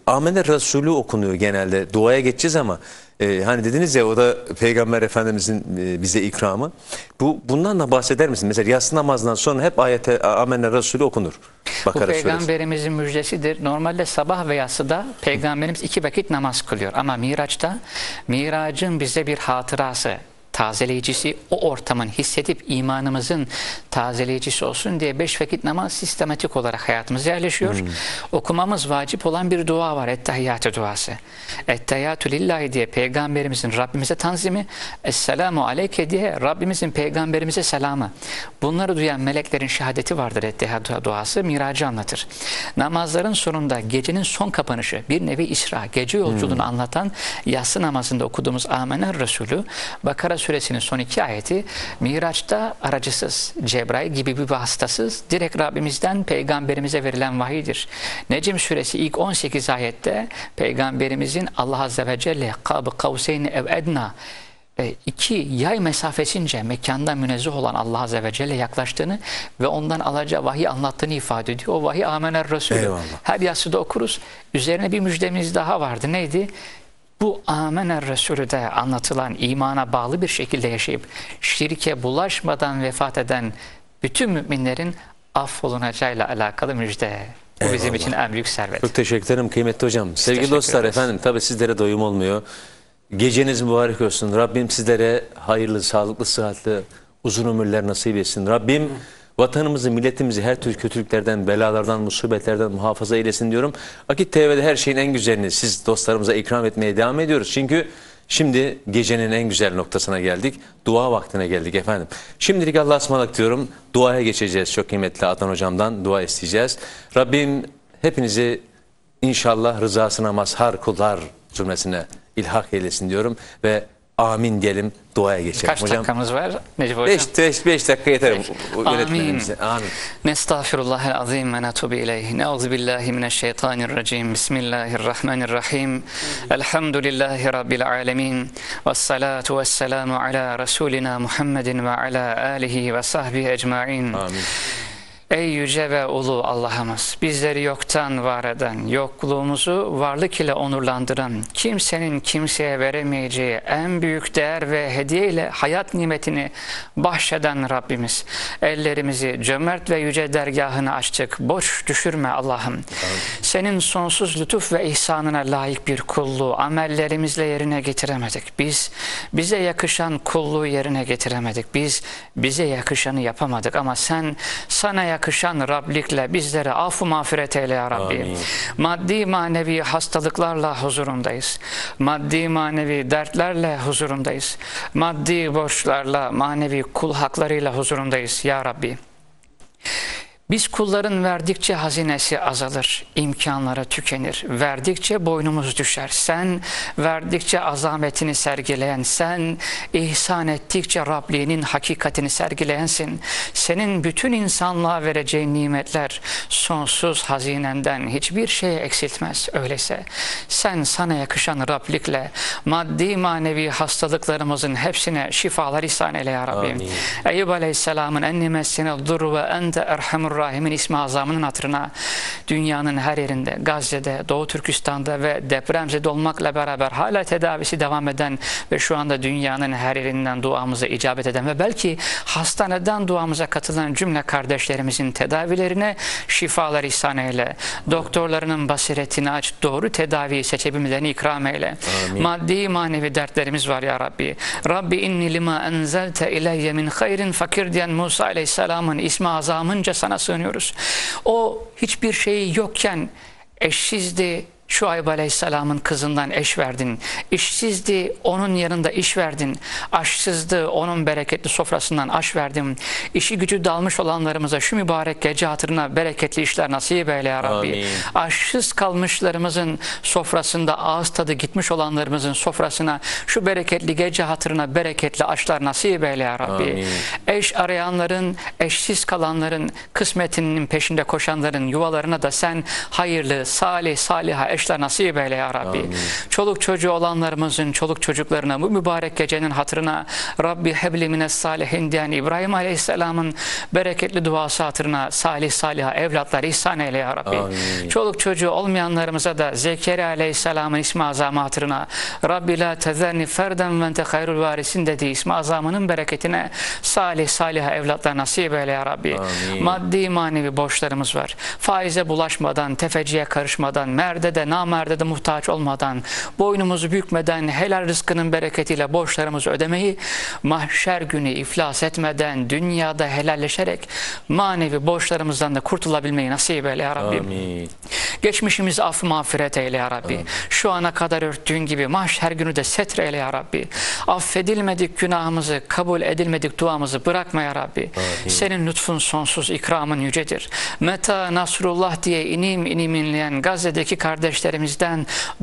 Amene Resulü okunuyor genelde. Duaya geçeceğiz ama hani dediniz ya, o da Peygamber Efendimizin bize ikramı. Bundan da bahseder misin? Mesela yatsı namazından sonra hep ayete Amene Resulü okunur. Bakara bu Peygamberimizin söyleriz. Müjdesidir. Normalde sabah ve yatsıda Peygamberimiz 2 vakit namaz kılıyor. Ama Miraç'ta, Miraç'ın bize bir hatırası, tazeleyicisi, o ortamın hissedip imanımızın tazeleyicisi olsun diye 5 vakit namaz sistematik olarak hayatımıza yerleşiyor. Okumamız vacip olan bir dua var. Ettehiyyatü duası. Ettehiyyatü lillahi diye Peygamberimizin Rabbimize tanzimi, Esselamu aleyke diye Rabbimizin Peygamberimize selamı. Bunları duyan meleklerin şehadeti vardır. Ettehiyyatü duası miracı anlatır. Namazların sonunda gecenin son kapanışı, bir nevi İsra, gece yolculuğunu anlatan yatsı namazında okuduğumuz Amener Resulü, Bakara Suresinin son 2 ayeti, Miraç'ta aracısız, Cebrail gibi bir vasıtasız, direkt Rabbimizden Peygamberimize verilen vahiydir. Necim Suresi ilk 18 ayette Peygamberimizin Allah Azze ve Celle Kab-ı Kavseyn ev edna, 2 yay mesafesince mekandan münezzeh olan Allah Azze ve Celle yaklaştığını ve ondan alacağı vahiy anlattığını ifade ediyor. O vahiy Amener Resulü. Eyvallah. Her yatsıda okuruz. Üzerine bir müjdemiz daha vardı. Neydi? Bu Amener Resulü'de anlatılan imana bağlı bir şekilde yaşayıp şirke bulaşmadan vefat eden bütün müminlerin affolunacağıyla alakalı müjde. Bu bizim için en büyük servet. Çok teşekkür ederim kıymetli hocam. Sevgili dostlar, efendim tabii sizlere doyum olmuyor. Geceniz mübarek olsun. Rabbim sizlere hayırlı, sağlıklı, sıhhatli, uzun ömürler nasip etsin. Rabbim vatanımızı, milletimizi her türlü kötülüklerden, belalardan, musibetlerden muhafaza eylesin diyorum. Akit TV'de her şeyin en güzelini siz dostlarımıza ikram etmeye devam ediyoruz. Çünkü şimdi gecenin en güzel noktasına geldik. Dua vaktine geldik efendim. Şimdilik Allah'a ısmarladık diyorum. Duaya geçeceğiz. Çok kıymetli Adnan hocamdan dua isteyeceğiz. Rabbim hepinizi inşallah rızasına mazhar kullar cümlesine ilhak eylesin diyorum ve amin diyelim, duaya geçelim. Kaç hocam, dakikamız var Necip hocam? 5 dakika yeter yönetmenimize. Amin. Nestağfirullahel azim ve netubu ileyh. Neuzubillahi mineşşeytanirracim. Bismillahirrahmanirrahim. Elhamdülillahi rabbil alemin. Vessalatu vesselamu ala Resulina Muhammedin ve ala alihi ve sahbihi ecmain. Amin. Ey yüce ve ulu Allah'ımız, bizleri yoktan var eden, yokluğumuzu varlık ile onurlandıran, kimsenin kimseye veremeyeceği en büyük değer ve hediye ile hayat nimetini bahşeden Rabbimiz, ellerimizi cömert ve yüce dergahını açtık, boş düşürme Allah'ım. Senin sonsuz lütuf ve ihsanına layık bir kulluğu amellerimizle yerine getiremedik. Biz bize yakışan kulluğu yerine getiremedik. Biz bize yakışanı yapamadık ama sen, sana yakışan Rablikle bizlere af-ı mağfiret eyle ya Rabbi. Amin. Maddi manevi hastalıklarla huzurundayız. Maddi manevi dertlerle huzurundayız. Maddi borçlarla, manevi kul haklarıyla huzurundayız ya Rabbi. Biz kulların verdikçe hazinesi azalır, imkanları tükenir, verdikçe boynumuz düşer. Sen verdikçe azametini sergileyen, sen ihsan ettikçe Rabliğinin hakikatini sergileyensin. Senin bütün insanlığa vereceğin nimetler sonsuz hazinenden hiçbir şey eksiltmez. Öyleyse sen sana yakışan Rablikle maddi manevi hastalıklarımızın hepsine şifalar ihsan eyle ya Rabbi. Amin. Eyüp Aleyhisselam'ın enni messenel durru ve ente erhamur Rahim'in ismi azamının hatırına dünyanın her yerinde, Gazze'de, Doğu Türkistan'da ve depremzede olmakla beraber hala tedavisi devam eden ve şu anda dünyanın her yerinden duamıza icabet eden ve belki hastaneden duamıza katılan cümle kardeşlerimizin tedavilerine şifalar ihsan eyle. Doktorlarının basiretini aç, doğru tedaviyi seçebilmelerini ikram eyle. Amin. Maddi manevi dertlerimiz var ya Rabbi. Rabbi inni lima enzelte ileyye min hayrin fakir diyen Musa Aleyhisselam'ın ismi azamınca sana sığınıyoruz. O hiçbir şeyi yokken eşsizdi. Şuayb Aleyhisselam'ın kızından eş verdin. İşsizdi, onun yanında iş verdin. Aşsızdı, onun bereketli sofrasından aş verdin. İşi gücü dalmış olanlarımıza şu mübarek gece hatırına bereketli işler nasip eyle ya Rabbi. Amin. Aşsız kalmışlarımızın sofrasında, ağız tadı gitmiş olanlarımızın sofrasına şu bereketli gece hatırına bereketli aşlar nasip eyle ya Rabbi. Amin. Eş arayanların, eşsiz kalanların, kısmetinin peşinde koşanların yuvalarına da sen hayırlı, salih, saliha eşler nasip eyle ya Rabbi. Amin. Çoluk çocuğu olanlarımızın, çoluk çocuklarına bu mübarek gecenin hatırına Rabbi hebli mines salihin diyen İbrahim Aleyhisselam'ın bereketli duası hatırına salih saliha evlatlar ihsan eyle ya Rabbi. Amin. Çoluk çocuğu olmayanlarımıza da Zekeriya Aleyhisselam'ın ismi azamı hatırına Rabbi la tezerni ferden ve ente hayrul varisin dediği ismi azamının bereketine salih saliha evlatlar nasip eyle ya Rabbi. Amin. Maddi manevi borçlarımız var. Faize bulaşmadan, tefeciye karışmadan, merde de namerde de muhtaç olmadan, boynumuzu bükmeden, helal rızkının bereketiyle borçlarımızı ödemeyi, mahşer günü iflas etmeden, dünyada helalleşerek manevi borçlarımızdan da kurtulabilmeyi nasip eyle ya Rabbi. Amin. Geçmişimizi af mağfiret eyle ya Rabbi. Amin. Şu ana kadar örttüğün gibi mahşer günü de setre eyle ya Rabbi. Affedilmedik günahımızı, kabul edilmedik duamızı bırakma ya Rabbi. Amin. Senin lütfun sonsuz, ikramın yücedir. Meta Nasrullah diye inim inim inleyen Gazze'deki kardeşlerimizden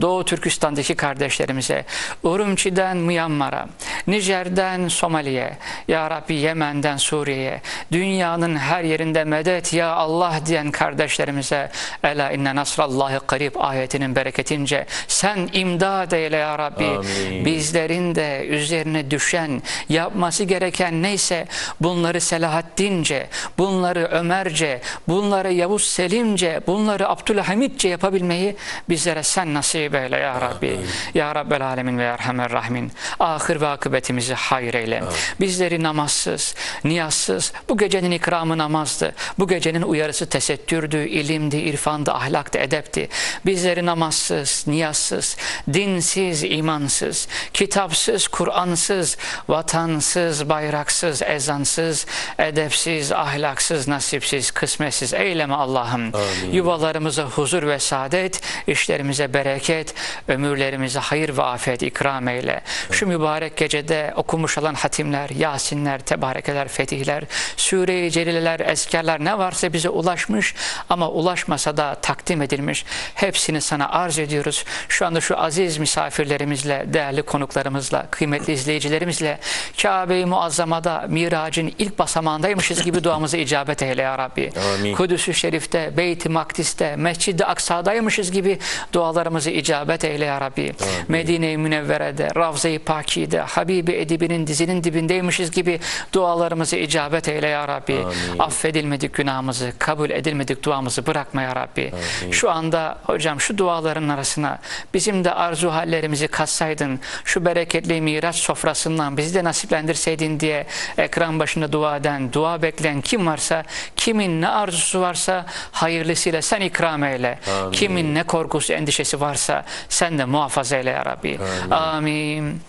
Doğu Türkistan'daki kardeşlerimize, Urumçi'den Myanmar'a, Nijer'den Somali'ye, ya Rabbi Yemen'den Suriye'ye, dünyanın her yerinde medet ya Allah diyen kardeşlerimize ela inne nasrallahi karib ayetinin bereketince sen imdad eyle ya Rabbi. Amin. Bizlerin de üzerine düşen, yapması gereken neyse bunları Selahattin'ce, bunları Ömer'ce, bunları Yavuz Selim'ce, bunları Abdülhamid'ce yapabilmeyi bizlere sen nasip eyle ya Rabbi. Amin. Ya Rabbel Alemin ve Erhamer Rahmin. Ahir ve akıbetimizi hayır eyle. Amin. Bizleri namazsız, niyazsız, bu gecenin ikramı namazdı. Bu gecenin uyarısı tesettürdü, ilimdi, irfandı, ahlaktı, edepti. Bizleri namazsız, niyazsız, dinsiz, imansız, kitapsız, Kur'ansız, vatansız, bayraksız, ezansız, edepsiz, ahlaksız, nasipsiz, kısmetsiz eyleme Allah'ım. Yuvalarımıza huzur ve saadet, işlerimize bereket, ömürlerimize hayır ve afiyet ikram eyle. Şu mübarek gecede okumuş olan hatimler, yasinler, tebarekeler, fetihler, sure-i celileler, eskerler ne varsa bize ulaşmış ama ulaşmasa da takdim edilmiş edilmiş. Hepsini sana arz ediyoruz. Şu anda şu aziz misafirlerimizle, değerli konuklarımızla, kıymetli izleyicilerimizle Kabe-i Muazzama'da Mirac'ın ilk basamağındaymışız gibi duamıza icabet eyle ya Rabbi. Kudüs-ü Şerif'te, Beyt-i Makdis'te, Mescid-i Aksa'daymışız gibi dualarımızı icabet eyle ya Rabbi. Medine-i Münevvere'de, Ravza-i Paki'de, Habibi Edibinin dizinin dibindeymişiz gibi dualarımızı icabet eyle ya Rabbi. Amin. Affedilmedik günahımızı, kabul edilmedik duamızı bırakma ya Rabbi. Amin. Şu anda hocam şu duaların arasına bizim de arzu hallerimizi katsaydın, şu bereketli miraç sofrasından bizi de nasiplendirseydin diye ekran başında dua eden, dua bekleyen kim varsa, kimin ne arzusu varsa hayırlısıyla sen ikram eyle. Amin. Kimin ne korkusu, endişesi varsa sen de muhafaza eyle ya Rabbi. Amin. Amin.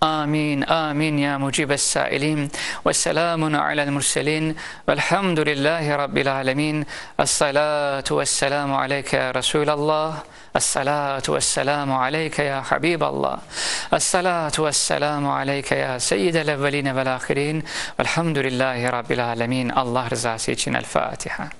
Amin, amin ya mucibes sailin ve selamun alel murselin velhamdülillahi rabbil alemin. Esselatu vesselamu aleyke ya Resulallah. Esselatu vesselamu aleyke ya Habiballah. Esselatu vesselamu aleyke ya seyyidel evveline vel ahirin. Velhamdülillahi rabbil alemin. Allah rızası için El Fatiha.